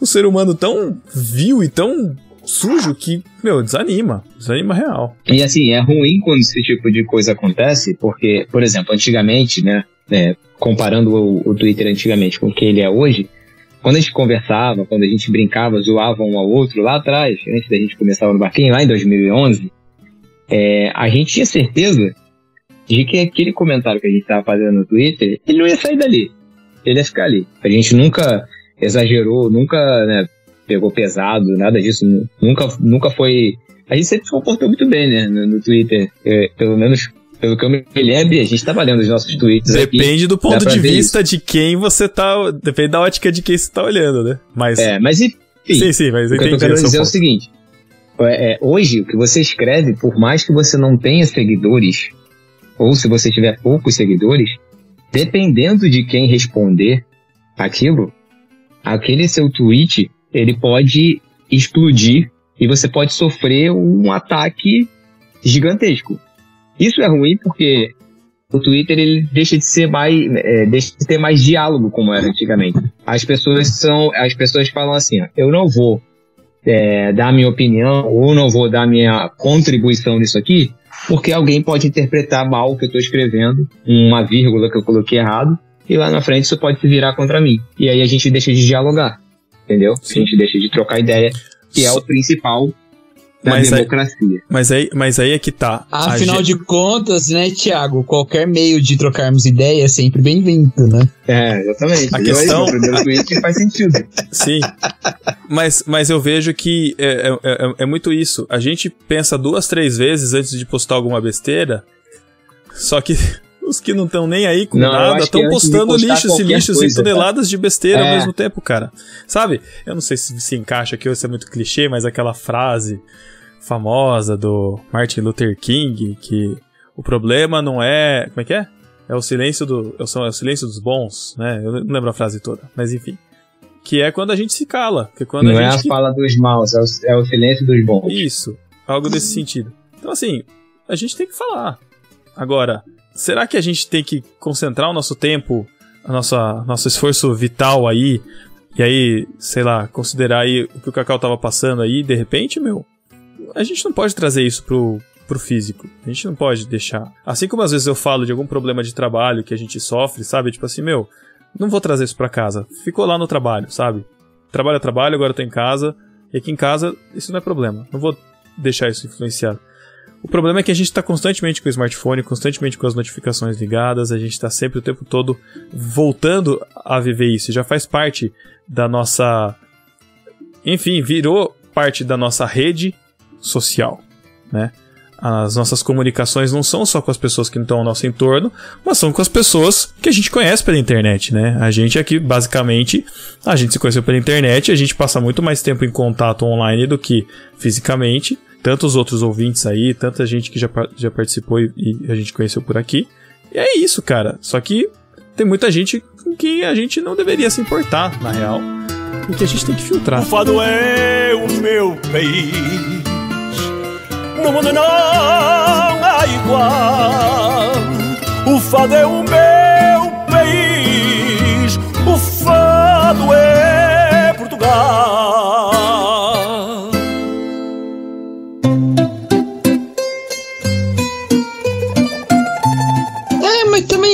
um ser humano tão vil e tão sujo que, meu, desanima real. E assim, é ruim quando esse tipo de coisa acontece, porque, por exemplo, antigamente, né, comparando o Twitter antigamente com o que ele é hoje, quando a gente conversava, quando a gente brincava, zoava um ao outro lá atrás, antes da gente começar no barquinho, lá em 2011, a gente tinha certeza de que aquele comentário que a gente estava fazendo no Twitter, ele não ia sair dali, ele ia ficar ali. A gente nunca exagerou, nunca, né, pegou pesado, nada disso. Nunca foi... A gente sempre se comportou muito bem, né? No Twitter. Pelo menos... Pelo que eu me lembro, a gente tava lendo os nossos tweets. Depende aqui, do ponto de vista isso. De quem você tá... Depende da ótica de quem você tá olhando, né? Mas... É, mas enfim. Sim, mas eu entendi. O que eu quero dizer é o seguinte. Hoje, o que você escreve, por mais que você não tenha seguidores, ou se você tiver poucos seguidores, dependendo de quem responder aquilo, aquele seu tweet, ele pode explodir e você pode sofrer um ataque gigantesco. Isso é ruim porque o Twitter ele deixa de ser mais, deixa de ter mais diálogo como era antigamente. As pessoas falam assim, ó, eu não vou dar minha opinião ou não vou dar minha contribuição nisso aqui, porque alguém pode interpretar mal o que eu estou escrevendo, uma vírgula que eu coloquei errado, e lá na frente isso pode se virar contra mim. E aí a gente deixa de dialogar, entendeu? Sim. A gente deixa de trocar ideia, que é o principal. Mas democracia. Mas aí é que tá. Afinal de contas, né, Thiago? Qualquer meio de trocarmos ideia é sempre bem-vindo, né? É, exatamente. A questão... O tweet faz sentido. Sim. Mas eu vejo que é muito isso. A gente pensa 2, 3 vezes antes de postar alguma besteira, só que os que não estão nem aí com nada estão postando lixos e lixos e toneladas de besteira ao mesmo tempo, cara. Sabe? Eu não sei se encaixa aqui ou se é muito clichê, mas aquela frase famosa do Martin Luther King, que o problema não é... Como é que é? É o silêncio dos bons, né? Eu não lembro a frase toda, mas enfim. Que é quando a gente se cala. Não é a fala dos maus, é o silêncio dos bons. Isso, algo desse sentido. Então assim, a gente tem que falar. Agora, será que a gente tem que concentrar o nosso tempo, nosso esforço vital aí, e aí, sei lá, considerar aí o que o Cacau tava passando aí, de repente, meu, a gente não pode trazer isso pro físico, a gente não pode deixar. Assim como às vezes eu falo de algum problema de trabalho que a gente sofre, sabe, tipo assim, meu, não vou trazer isso pra casa, ficou lá no trabalho, sabe, trabalho é trabalho, agora eu tô em casa, e aqui em casa isso não é problema, não vou deixar isso influenciar. O problema é que a gente está constantemente com o smartphone, constantemente com as notificações ligadas, a gente está sempre o tempo todo voltando a viver isso. Já faz parte da nossa... Enfim, virou parte da nossa rede social, né? As nossas comunicações não são só com as pessoas que estão ao nosso entorno, mas são com as pessoas que a gente conhece pela internet, né? A gente aqui, basicamente, a gente se conheceu pela internet, a gente passa muito mais tempo em contato online do que fisicamente. Tantos outros ouvintes aí, tanta gente que já participou e a gente conheceu por aqui. E é isso, cara. Só que tem muita gente com quem a gente não deveria se importar, na real. E que a gente tem que filtrar. O fado é o meu país. No mundo não há igual. O fado é o meu país. O fado é Portugal.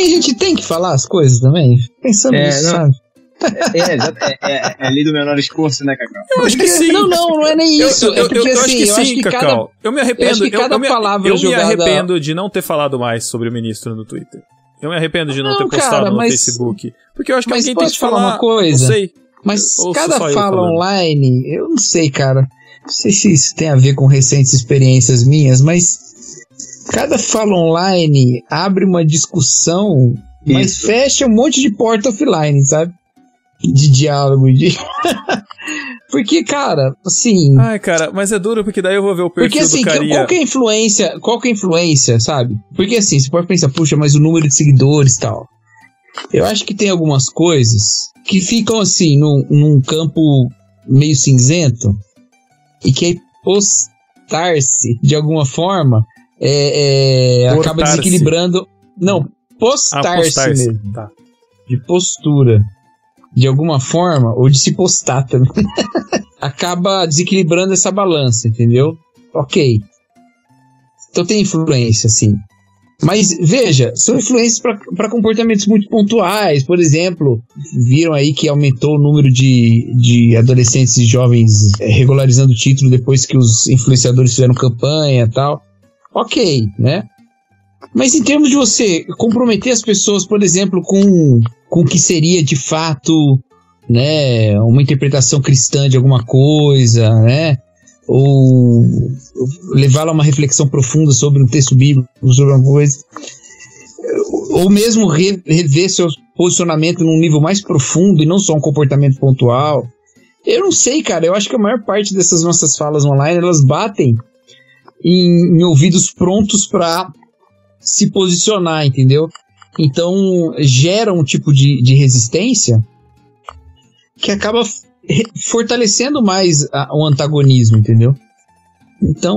A gente tem que falar as coisas também? Pensando nisso, sabe? É ali do menor esforço, né, Cacau? Eu acho que sim. Não é nem isso. Eu acho que sim, Cacau. Eu me arrependo. Eu me arrependo de não ter falado mais sobre o ministro no Twitter. Eu me arrependo de não ter postado no Facebook. Porque eu acho que alguém tem que falar uma coisa. Não sei. Mas cada fala online, eu não sei, cara. Não sei se isso tem a ver com recentes experiências minhas, mas... Cada fala online abre uma discussão, mas fecha um monte de porta offline, sabe? De diálogo. Porque, cara, assim... Ai, cara, mas é duro, porque daí eu vou ver o perfil do carinha. Porque, assim, qual que é a influência, sabe? Porque, assim, você pode pensar, puxa, mas o número de seguidores e tal. Eu acho que tem algumas coisas que ficam, assim, num campo meio cinzento e que postar-se, de alguma forma... acaba desequilibrando. Não, postar-se mesmo. Tá. De postura. De alguma forma, ou de se postar também. Acaba desequilibrando essa balança, entendeu? Ok. Então tem influência, sim. Mas veja, são influências para comportamentos muito pontuais. Por exemplo, viram aí que aumentou o número de adolescentes e jovens regularizando o título depois que os influenciadores fizeram campanha e tal. Ok, né? Mas em termos de você comprometer as pessoas, por exemplo, com o que seria de fato né, uma interpretação cristã de alguma coisa, né, ou levá-la a uma reflexão profunda sobre um texto bíblico, sobre alguma coisa, ou mesmo rever seu posicionamento num nível mais profundo e não só um comportamento pontual. Eu não sei, cara, eu acho que a maior parte dessas nossas falas online, elas batem em ouvidos prontos para se posicionar, entendeu? Então gera um tipo de resistência que acaba fortalecendo mais o antagonismo, entendeu? Então,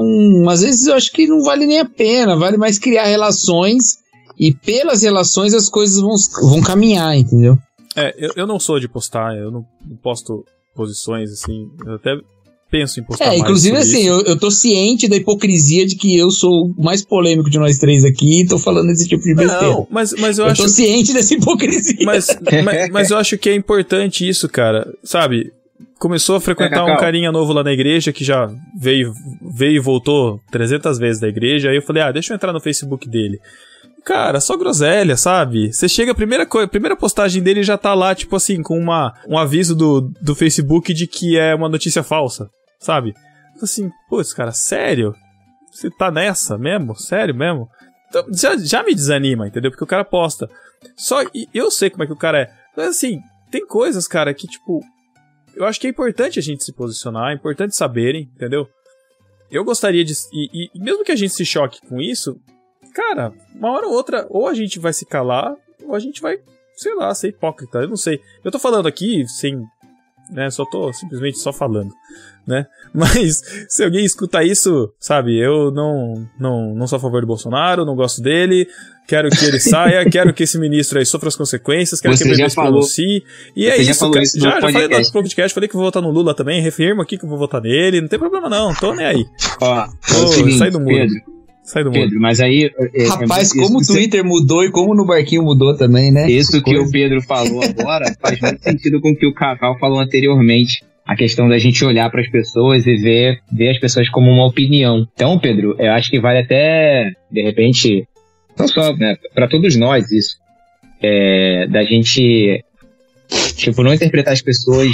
às vezes eu acho que não vale nem a pena, vale mais criar relações, e pelas relações as coisas vão caminhar, entendeu? Eu não sou de postar, eu não posto posições, assim, eu até penso em postar mais. Inclusive assim, eu tô ciente da hipocrisia de que eu sou o mais polêmico de nós três aqui e tô falando esse tipo de besteira. Não, mas eu acho... tô ciente dessa hipocrisia. Mas eu acho que é importante isso, cara, sabe? Começou a frequentar um carinha novo lá na igreja, que já veio e voltou 300 vezes da igreja, aí eu falei, deixa eu entrar no Facebook dele. Cara, só groselha, sabe? Você chega, a primeira postagem dele já tá lá, tipo assim, com um aviso do Facebook de que é uma notícia falsa, sabe? Assim, putz, cara, sério? Você tá nessa mesmo? Sério mesmo? Então, já me desanima, entendeu? Porque o cara posta. Só, e eu sei como é que o cara é. Mas assim, tem coisas, cara, que tipo... eu acho que é importante a gente se posicionar, é importante saberem, entendeu? Eu gostaria de... E mesmo que a gente se choque com isso... cara, uma hora ou outra, ou a gente vai se calar, ou a gente vai, sei lá, ser hipócrita, eu não sei. Eu tô falando aqui sem... né, só tô simplesmente só falando, né? Mas se alguém escutar isso, sabe, eu não sou a favor do Bolsonaro, não gosto dele, quero que ele saia, quero que esse ministro aí sofra as consequências, quero que ele se pronuncie. E é isso, cara. Já falei no podcast, falei que vou votar no Lula também, reafirmo aqui que eu vou votar nele, não tem problema não, tô nem aí. Ó, sai do muro. Sai do Pedro, mundo. Mas aí... rapaz, como o Twitter mudou e como no barquinho mudou também, né? Isso que o Pedro falou agora faz muito sentido com o que o Cacau falou anteriormente. A questão da gente olhar para as pessoas e ver as pessoas como uma opinião. Então, Pedro, eu acho que vale até, de repente, não só, né, para todos nós isso. Da gente, tipo, não interpretar as pessoas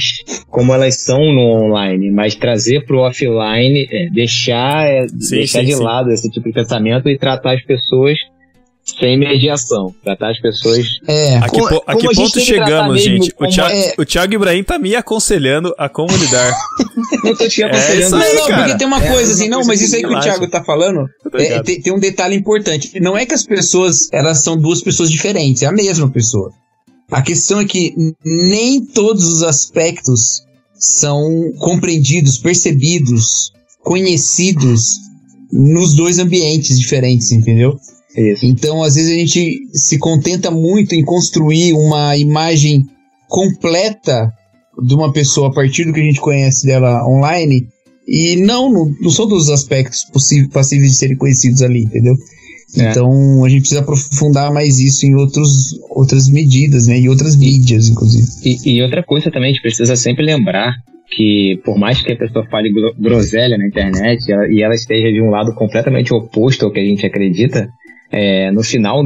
como elas são no online, mas trazer pro offline, deixar de lado esse tipo de pensamento e tratar as pessoas sem mediação. Tratar as pessoas... a que ponto chegamos, gente? O Thiago Ibrahim tá me aconselhando a como lidar. Eu tô te aconselhando. Não, porque tem uma coisa assim, mas isso aí que o Thiago tá falando, tem um detalhe importante. Não é que as pessoas, elas são duas pessoas diferentes, é a mesma pessoa. A questão é que nem todos os aspectos são compreendidos, percebidos, conhecidos nos dois ambientes diferentes, entendeu? Isso. Então, às vezes a gente se contenta muito em construir uma imagem completa de uma pessoa a partir do que a gente conhece dela online, e não são todos os aspectos passíveis de serem conhecidos ali, entendeu? Então a gente precisa aprofundar mais isso em outras medidas, né? E outras mídias, inclusive. E outra coisa também, a gente precisa sempre lembrar que, por mais que a pessoa fale groselha na internet e ela esteja de um lado completamente oposto ao que a gente acredita, no final,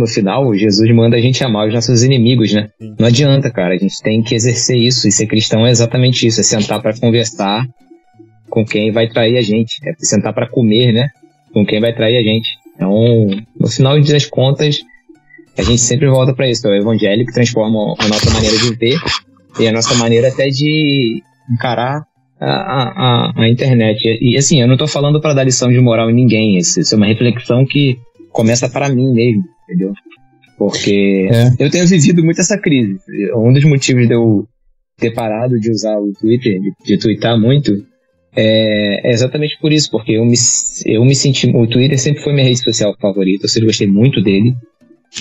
Jesus manda a gente amar os nossos inimigos, né? Não adianta, cara, a gente tem que exercer isso, e ser cristão é exatamente isso, é sentar pra conversar com quem vai trair a gente, é sentar pra comer, né? Com quem vai trair a gente. Então, no final das contas, a gente sempre volta para isso. É o evangelho que transforma a nossa maneira de ver e a nossa maneira até de encarar a internet. E assim, eu não tô falando para dar lição de moral em ninguém. Isso é uma reflexão que começa para mim mesmo, entendeu? Porque eu tenho vivido muito essa crise. Um dos motivos de eu ter parado de usar o Twitter, de tweetar muito, é exatamente por isso, porque eu me senti... o Twitter sempre foi minha rede social favorita, eu sempre gostei muito dele,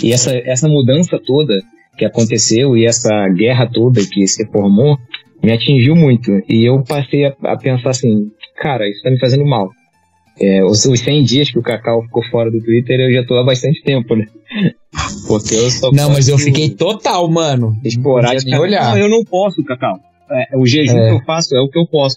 e essa mudança toda que aconteceu e essa guerra toda que se formou me atingiu muito, e eu passei a pensar assim, cara, isso tá me fazendo mal. Os 100 dias que o Cacau ficou fora do Twitter, eu já tô há bastante tempo, né? Porque eu só... não, mas eu fiquei total, mano, esporádico. Não, eu não posso, Cacau. O jejum que eu faço é o que eu posso.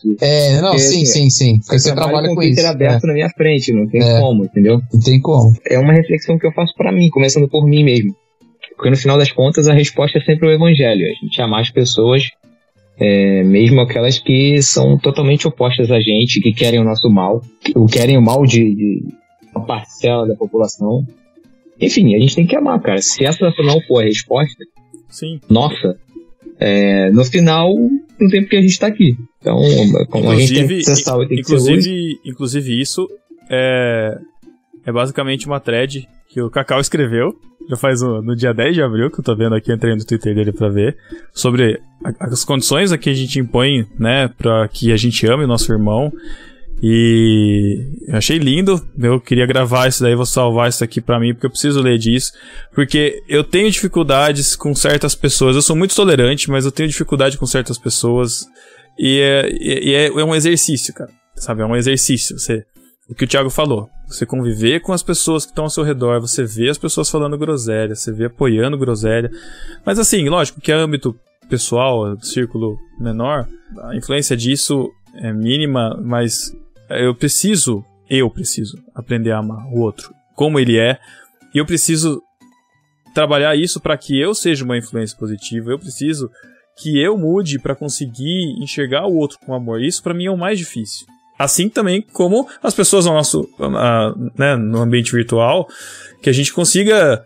Sim. Porque você trabalha com o Twitter aberto na minha frente, não tem como, entendeu? Não tem como. É uma reflexão que eu faço pra mim, começando por mim mesmo. Porque no final das contas, a resposta é sempre o evangelho. A gente amar as pessoas mesmo aquelas que são totalmente opostas a gente, que querem o nosso mal, ou querem o mal de uma parcela da população. Enfim, a gente tem que amar, cara. Se essa não for a resposta, sim, nossa, no final não tem porque a gente tá aqui. Então, como a gente tem que ser salvo, tem que ser luz. Inclusive isso é basicamente uma thread que o Cacau escreveu, já faz no dia 10 de abril, que eu tô vendo aqui, entrei no Twitter dele pra ver, sobre as condições a que a gente impõe, né, pra que a gente ame o nosso irmão, e eu achei lindo, eu queria gravar isso daí, vou salvar isso aqui pra mim, porque eu preciso ler disso, porque eu tenho dificuldades com certas pessoas, eu sou muito tolerante, mas eu tenho dificuldade com certas pessoas, e é um exercício, cara, sabe, é um exercício, você... O que o Thiago falou, você conviver com as pessoas que estão ao seu redor, você vê as pessoas falando groselha, você vê apoiando groselha, mas assim, lógico que é âmbito pessoal, círculo menor, a influência disso é mínima, mas eu preciso aprender a amar o outro, como ele é, e eu preciso trabalhar isso para que eu seja uma influência positiva, eu preciso que eu mude para conseguir enxergar o outro com amor, isso para mim é o mais difícil. Assim também como as pessoas no nosso, né, no ambiente virtual, que a gente consiga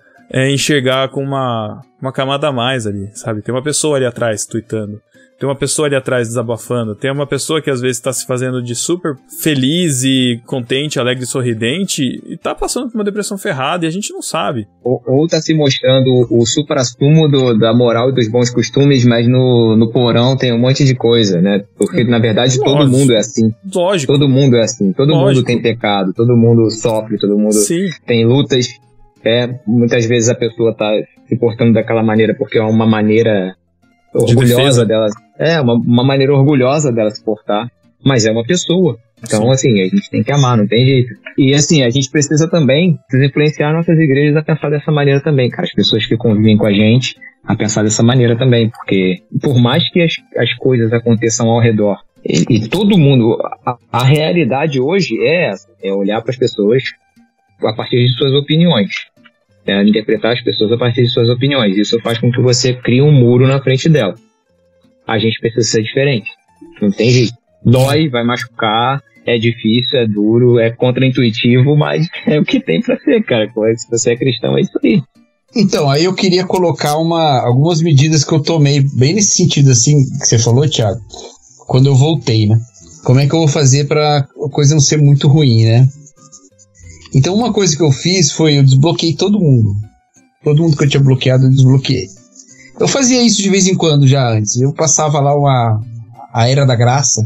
enxergar com uma camada a mais ali, sabe? Tem uma pessoa ali atrás tweetando, tem uma pessoa ali atrás desabafando, tem uma pessoa que às vezes está se fazendo de super feliz e contente, alegre e sorridente e está passando por uma depressão ferrada e a gente não sabe. Ou está se mostrando o supra-sumo da moral e dos bons costumes, mas no porão tem um monte de coisa, né? Porque na verdade lógico, todo mundo é assim. Lógico. Todo mundo é assim. Todo lógico. Mundo tem pecado, todo mundo sofre, todo mundo sim. Tem lutas. Muitas vezes a pessoa está se portando daquela maneira porque é uma maneira... orgulhosa dela, uma maneira orgulhosa dela se portar, mas é uma pessoa, então assim, a gente tem que amar, não tem jeito, e assim, a gente precisa também influenciar nossas igrejas a pensar dessa maneira também, cara, as pessoas que convivem com a gente a pensar dessa maneira também, porque por mais que as coisas aconteçam ao redor, e todo mundo, a realidade hoje é essa, é olhar para as pessoas a partir de suas opiniões, interpretar as pessoas a partir de suas opiniões. Isso faz com que você crie um muro na frente dela. A gente precisa ser diferente. Não tem jeito. Dói, vai machucar, é difícil, é duro, é contraintuitivo, mas é o que tem pra ser, cara. Se você é cristão, é isso aí. Então, aí eu queria colocar algumas medidas que eu tomei, bem nesse sentido assim, que você falou, Thiago, quando eu voltei, né? Como é que eu vou fazer pra coisa não ser muito ruim, né? Então uma coisa que eu fiz foi eu desbloqueei todo mundo. Todo mundo que eu tinha bloqueado, eu desbloqueei. Eu fazia isso de vez em quando já antes. Eu passava lá a Era da Graça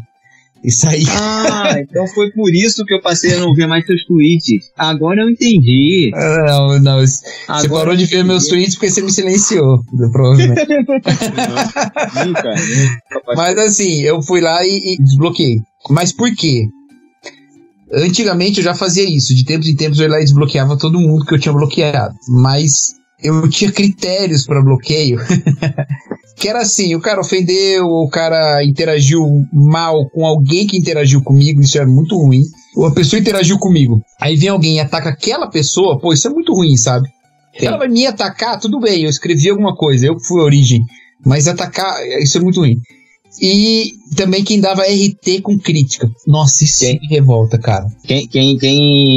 e saía. Ah, então foi por isso que eu passei a não ver mais seus tweets. Agora eu entendi. Não. Você parou de ver meus tweets porque você me silenciou, provavelmente. Nunca. Mas assim, eu fui lá e desbloqueei. Mas por quê? Antigamente eu já fazia isso, de tempos em tempos eu ia lá e desbloqueava todo mundo que eu tinha bloqueado, mas eu tinha critérios para bloqueio, que era assim, o cara ofendeu, o cara interagiu mal com alguém que interagiu comigo, isso era muito ruim, ou a pessoa interagiu comigo, aí vem alguém e ataca aquela pessoa, pô, isso é muito ruim, sabe? Sim. Ela vai me atacar, tudo bem, eu escrevi alguma coisa, eu fui a origem, mas atacar, isso é muito ruim. E também quem dava RT com crítica. Nossa, isso me revolta, cara. Quem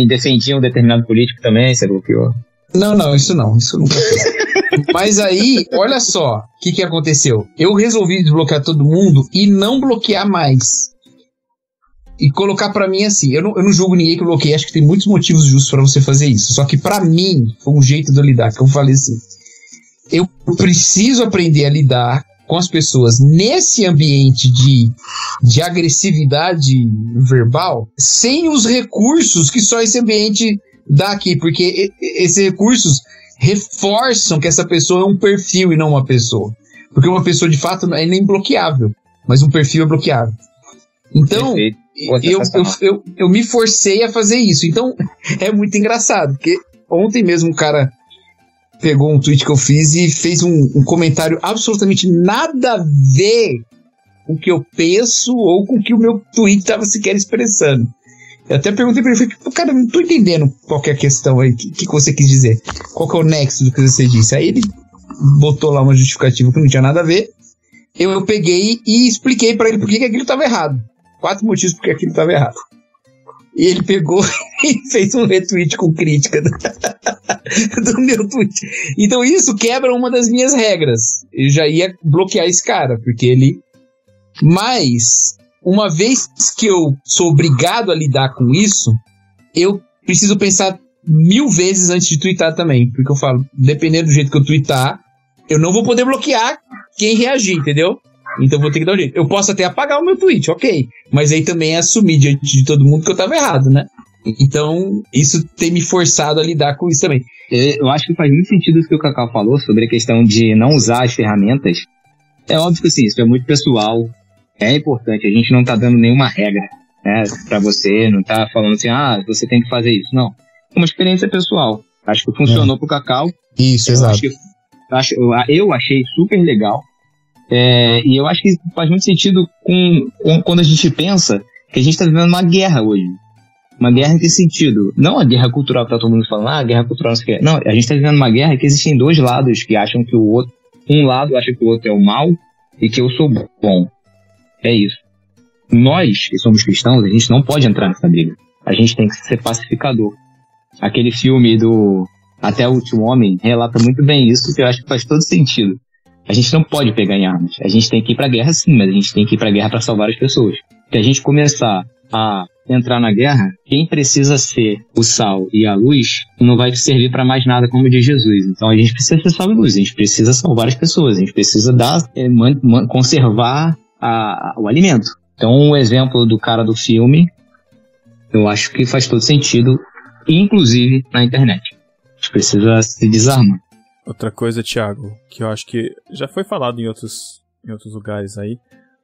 defendia um determinado político também, você bloqueou? Não, isso nunca foi. Mas aí, olha só, o que aconteceu? Eu resolvi desbloquear todo mundo e não bloquear mais. E colocar pra mim assim, eu não julgo ninguém que bloqueia, acho que tem muitos motivos justos pra você fazer isso. Só que pra mim, foi um jeito de eu lidar, que eu falei assim, eu preciso aprender a lidar com as pessoas nesse ambiente de agressividade verbal, sem os recursos que só esse ambiente dá aqui, porque esses recursos reforçam que essa pessoa é um perfil e não uma pessoa, porque uma pessoa de fato é nem bloqueável, mas um perfil é bloqueável. Então eu me forcei a fazer isso. Então é muito engraçado, porque ontem mesmo um cara pegou um tweet que eu fiz e fez um comentário absolutamente nada a ver com o que eu penso ou com o que o meu tweet estava sequer expressando. Eu até perguntei pra ele, falei, cara, eu não tô entendendo qual que é a questão aí, o que você quis dizer? Qual que é o nexo do que você disse? Aí ele botou lá uma justificativa que não tinha nada a ver, eu peguei e expliquei pra ele por que aquilo estava errado. 4 motivos porque aquilo estava errado. E ele pegou e fez um retweet com crítica do meu tweet. Então isso quebra uma das minhas regras. Eu já ia bloquear esse cara, porque ele... Mas, uma vez que eu sou obrigado a lidar com isso, eu preciso pensar 1000 vezes antes de twittar também. Porque eu falo, dependendo do jeito que eu twittar, eu não vou poder bloquear quem reagir, entendeu? Então vou ter que dar um jeito. Eu posso até apagar o meu tweet, ok. Mas aí também é assumir diante de todo mundo que eu tava errado, né? Então, isso tem me forçado a lidar com isso também. Eu acho que faz muito sentido o que o Cacau falou sobre a questão de não usar as ferramentas. É óbvio que sim, isso é muito pessoal. É importante, a gente não tá dando nenhuma regra, né, pra você, não tá falando assim, ah, você tem que fazer isso. Não. É uma experiência pessoal. Acho que funcionou pro Cacau. Isso, exato. Eu achei super legal. E eu acho que faz muito sentido quando a gente pensa que a gente está vivendo uma guerra hoje. Uma guerra em que sentido? Não a guerra cultural que tá todo mundo falando, ah, guerra cultural não sei o que é. Não, a gente está vivendo uma guerra que existem dois lados que acham que o outro... Um lado acha que o outro é o mal e que eu sou bom. É isso. Nós, que somos cristãos, a gente não pode entrar nessa briga. A gente tem que ser pacificador. Aquele filme do Até o Último Homem relata muito bem isso, que eu acho que faz todo sentido. A gente não pode pegar em armas. A gente tem que ir pra guerra sim, mas a gente tem que ir pra guerra pra salvar as pessoas. Se a gente começar a entrar na guerra, quem precisa ser o sal e a luz não vai servir pra mais nada, como diz Jesus. Então a gente precisa ser sal e luz, a gente precisa salvar as pessoas, a gente precisa conservar o alimento. Então o exemplo do cara do filme, eu acho que faz todo sentido, inclusive na internet. A gente precisa se desarmar. Outra coisa, Thiago, que eu acho que já foi falado em outros lugares aí,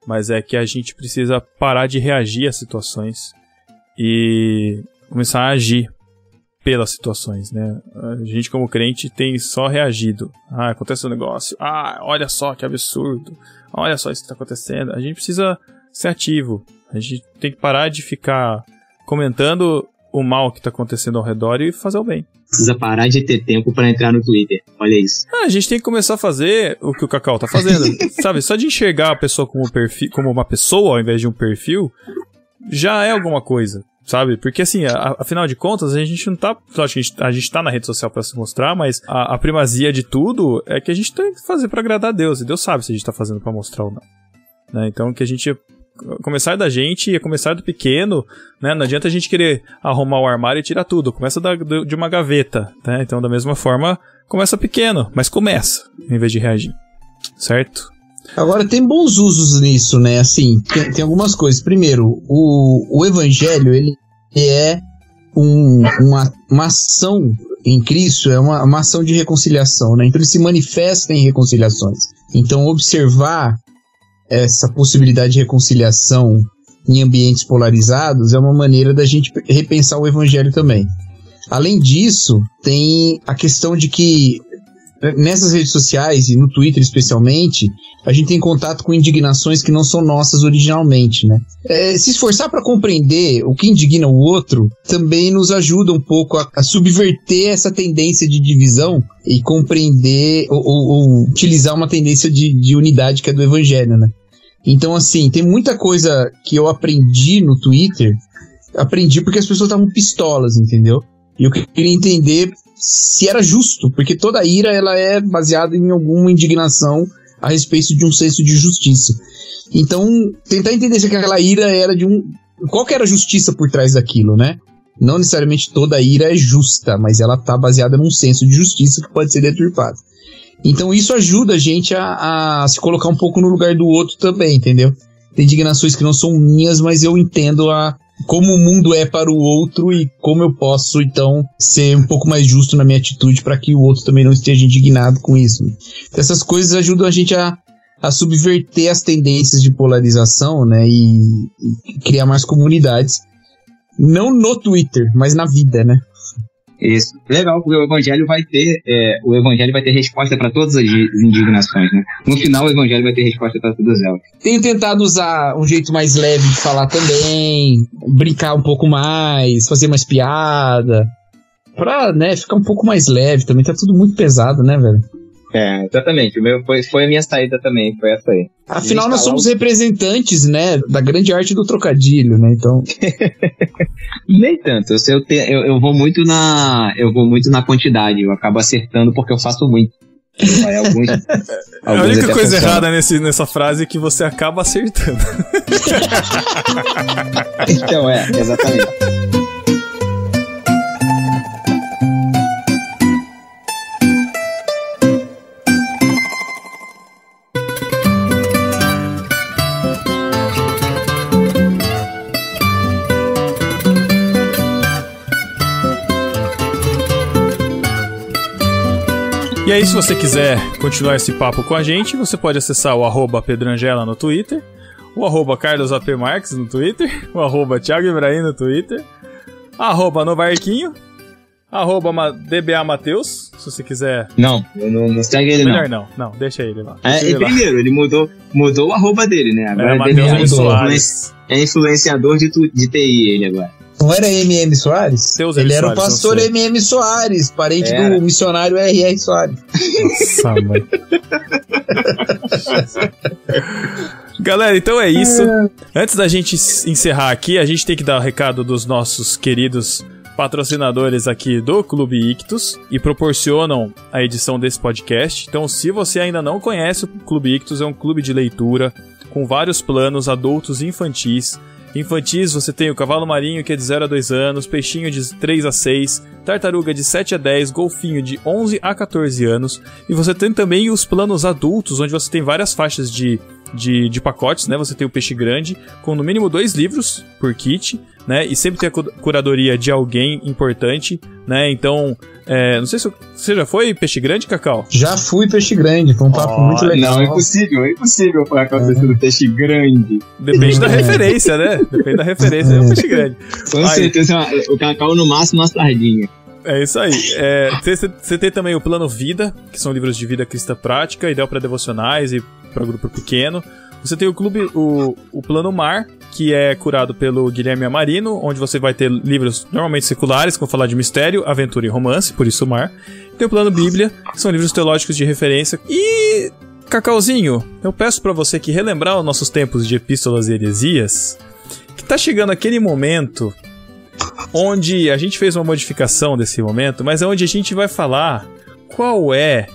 mas é que a gente precisa parar de reagir às situações e começar a agir pelas situações, né? A gente como crente tem só reagido. Ah, acontece um negócio. Ah, olha só que absurdo. Olha só isso que tá acontecendo. A gente precisa ser ativo. A gente tem que parar de ficar comentando o mal que tá acontecendo ao redor e fazer o bem. Precisa parar de ter tempo pra entrar no Twitter. Olha isso. Ah, a gente tem que começar a fazer o que o Cacau tá fazendo. Sabe, só de enxergar a pessoa como uma pessoa ao invés de um perfil, já é alguma coisa, sabe? Porque assim, afinal de contas, a gente não tá... A gente tá na rede social pra se mostrar, mas a primazia de tudo é que a gente tem que fazer pra agradar a Deus. E Deus sabe se a gente tá fazendo pra mostrar ou não. Né? Então, que a gente... Começar da gente, ia começar do pequeno, né? Não adianta a gente querer arrumar o armário e tirar tudo. Começa de uma gaveta, né? Então, da mesma forma, começa pequeno, mas começa, em vez de reagir. Certo? Agora, tem bons usos nisso, né? Assim, tem algumas coisas. Primeiro, o evangelho, ele é uma ação em Cristo, é uma ação de reconciliação, né? Então, ele se manifesta em reconciliações. Então, observar essa possibilidade de reconciliação em ambientes polarizados é uma maneira da gente repensar o evangelho também. Além disso, tem a questão de que nessas redes sociais, e no Twitter especialmente, a gente tem contato com indignações que não são nossas originalmente, né? Se esforçar para compreender o que indigna o outro também nos ajuda um pouco a subverter essa tendência de divisão e compreender ou utilizar uma tendência de unidade que é do evangelho, né? Então, assim, tem muita coisa que eu aprendi no Twitter, aprendi porque as pessoas estavam pistolas, entendeu? E eu queria entender se era justo, porque toda ira ela é baseada em alguma indignação a respeito de um senso de justiça. Então, tentar entender se aquela ira era de um... Qual que era a justiça por trás daquilo, né? Não necessariamente toda ira é justa, mas ela está baseada num senso de justiça que pode ser deturpado. Então, isso ajuda a gente a se colocar um pouco no lugar do outro também, entendeu? Tem indignações que não são minhas, mas eu entendo como o mundo é para o outro e como eu posso, então, ser um pouco mais justo na minha atitude para que o outro também não esteja indignado com isso. Então, essas coisas ajudam a gente a subverter as tendências de polarização, né, e criar mais comunidades. Não no Twitter, mas na vida, né? Isso. Legal, porque o evangelho vai ter resposta para todas as indignações, né? No final, o evangelho vai ter resposta para todas elas. Tenho tentado usar um jeito mais leve de falar também, brincar um pouco mais, fazer mais piada, pra, né, ficar um pouco mais leve também. Tá tudo muito pesado, né, velho? É, exatamente. O meu foi a minha saída também, foi essa aí. Afinal, nós somos representantes, né, da grande arte do trocadilho, né? Então. Nem tanto. Eu vou muito na quantidade. Eu acabo acertando porque eu faço muito. A única coisa errada nessa frase é que você acaba acertando. Então, exatamente. E aí, se você quiser continuar esse papo com a gente, você pode acessar o @PedroAngela no Twitter, o @CarlosAPMarques no Twitter, o @ThiagoIbrahim no Twitter, @NoBarquinho, @DBAMatheus, se você quiser... Não, eu não segue ele não. Melhor não, deixa ele lá. Deixa ele lá. Primeiro, ele mudou o arroba dele, né? Agora Matheus Soares. É influenciador de TI ele agora. Não era M.M. Soares? Ele era o pastor M.M. Soares, parente do missionário R.R. Soares. Nossa, mãe. Galera, então é isso. Antes da gente encerrar aqui, a gente tem que dar o recado dos nossos queridos patrocinadores aqui do Clube Ictus e proporcionam a edição desse podcast. Então, se você ainda não conhece, o Clube Ictus é um clube de leitura com vários planos adultos e infantis. Infantis, você tem o Cavalo Marinho, que é de 0 a 2 anos, Peixinho de 3 a 6, Tartaruga de 7 a 10, Golfinho de 11 a 14 anos. E você tem também os planos adultos, onde você tem várias faixas de pacotes, né? Você tem o Peixe Grande, com no mínimo 2 livros por kit, né? E sempre tem a curadoria de alguém importante, né? Então, não sei se você já foi Peixe Grande, Cacau? Já fui Peixe Grande, foi um papo muito legal. Não, é impossível falar com a pessoa do Peixe Grande. Depende da referência, né? Depende da referência, é o Peixe Grande. Com certeza, o Cacau no máximo uma sardinha. É isso aí. Você tem também o Plano Vida, que são livros de vida cristã prática, ideal para devocionais e para grupo pequeno. Você tem o Plano Mar, que é curado pelo Guilherme Amarino, onde você vai ter livros normalmente seculares, como falar de mistério, aventura e romance, por isso o Mar. Tem o Plano Bíblia, que são livros teológicos de referência. E, Cacauzinho, eu peço para você que relembrar os nossos tempos de epístolas e heresias, que tá chegando aquele momento onde a gente fez uma modificação desse momento, mas é onde a gente vai falar qual é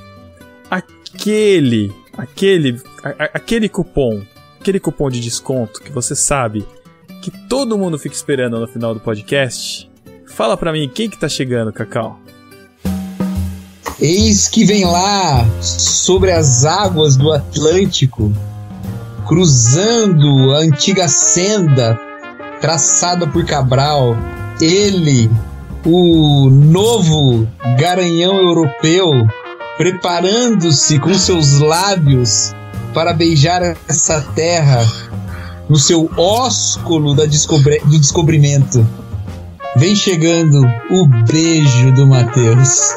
aquele cupom de desconto que você sabe que todo mundo fica esperando no final do podcast. Fala pra mim, quem que tá chegando, Cacau? Eis que vem lá, sobre as águas do Atlântico, cruzando a antiga senda traçada por Cabral, ele, o novo garanhão europeu, preparando-se com seus lábios para beijar essa terra no seu ósculo do descobrimento. Vem chegando o beijo do Matheus.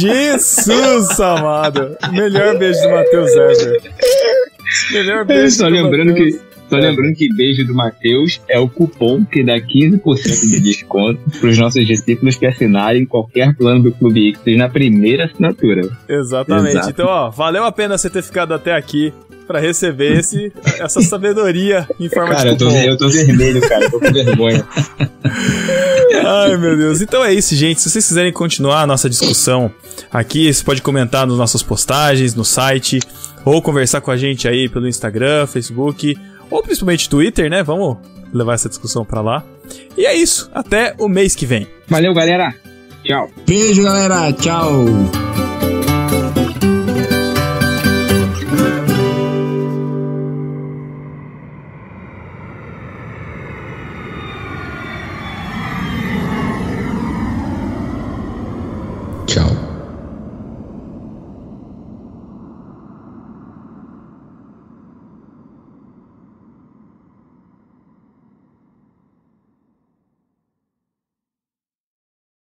Jesus amado! Melhor beijo do Matheus ever. Melhor beijo do Matheus. Só lembrando que beijo do Matheus é o cupom que dá 15% de desconto para os nossos discípulos que assinarem qualquer plano do Clube Ictus na primeira assinatura. Exatamente. Exato. Então, valeu a pena você ter ficado até aqui para receber essa sabedoria em forma de cupom. Eu tô vermelho, cara. Eu tô com vergonha. Ai, meu Deus. Então é isso, gente. Se vocês quiserem continuar a nossa discussão aqui, você pode comentar nas nossas postagens, no site, ou conversar com a gente aí pelo Instagram, Facebook... ou principalmente Twitter, né? Vamos levar essa discussão pra lá. E é isso. Até o mês que vem. Valeu, galera. Tchau. Beijo, galera. Tchau. Tchau.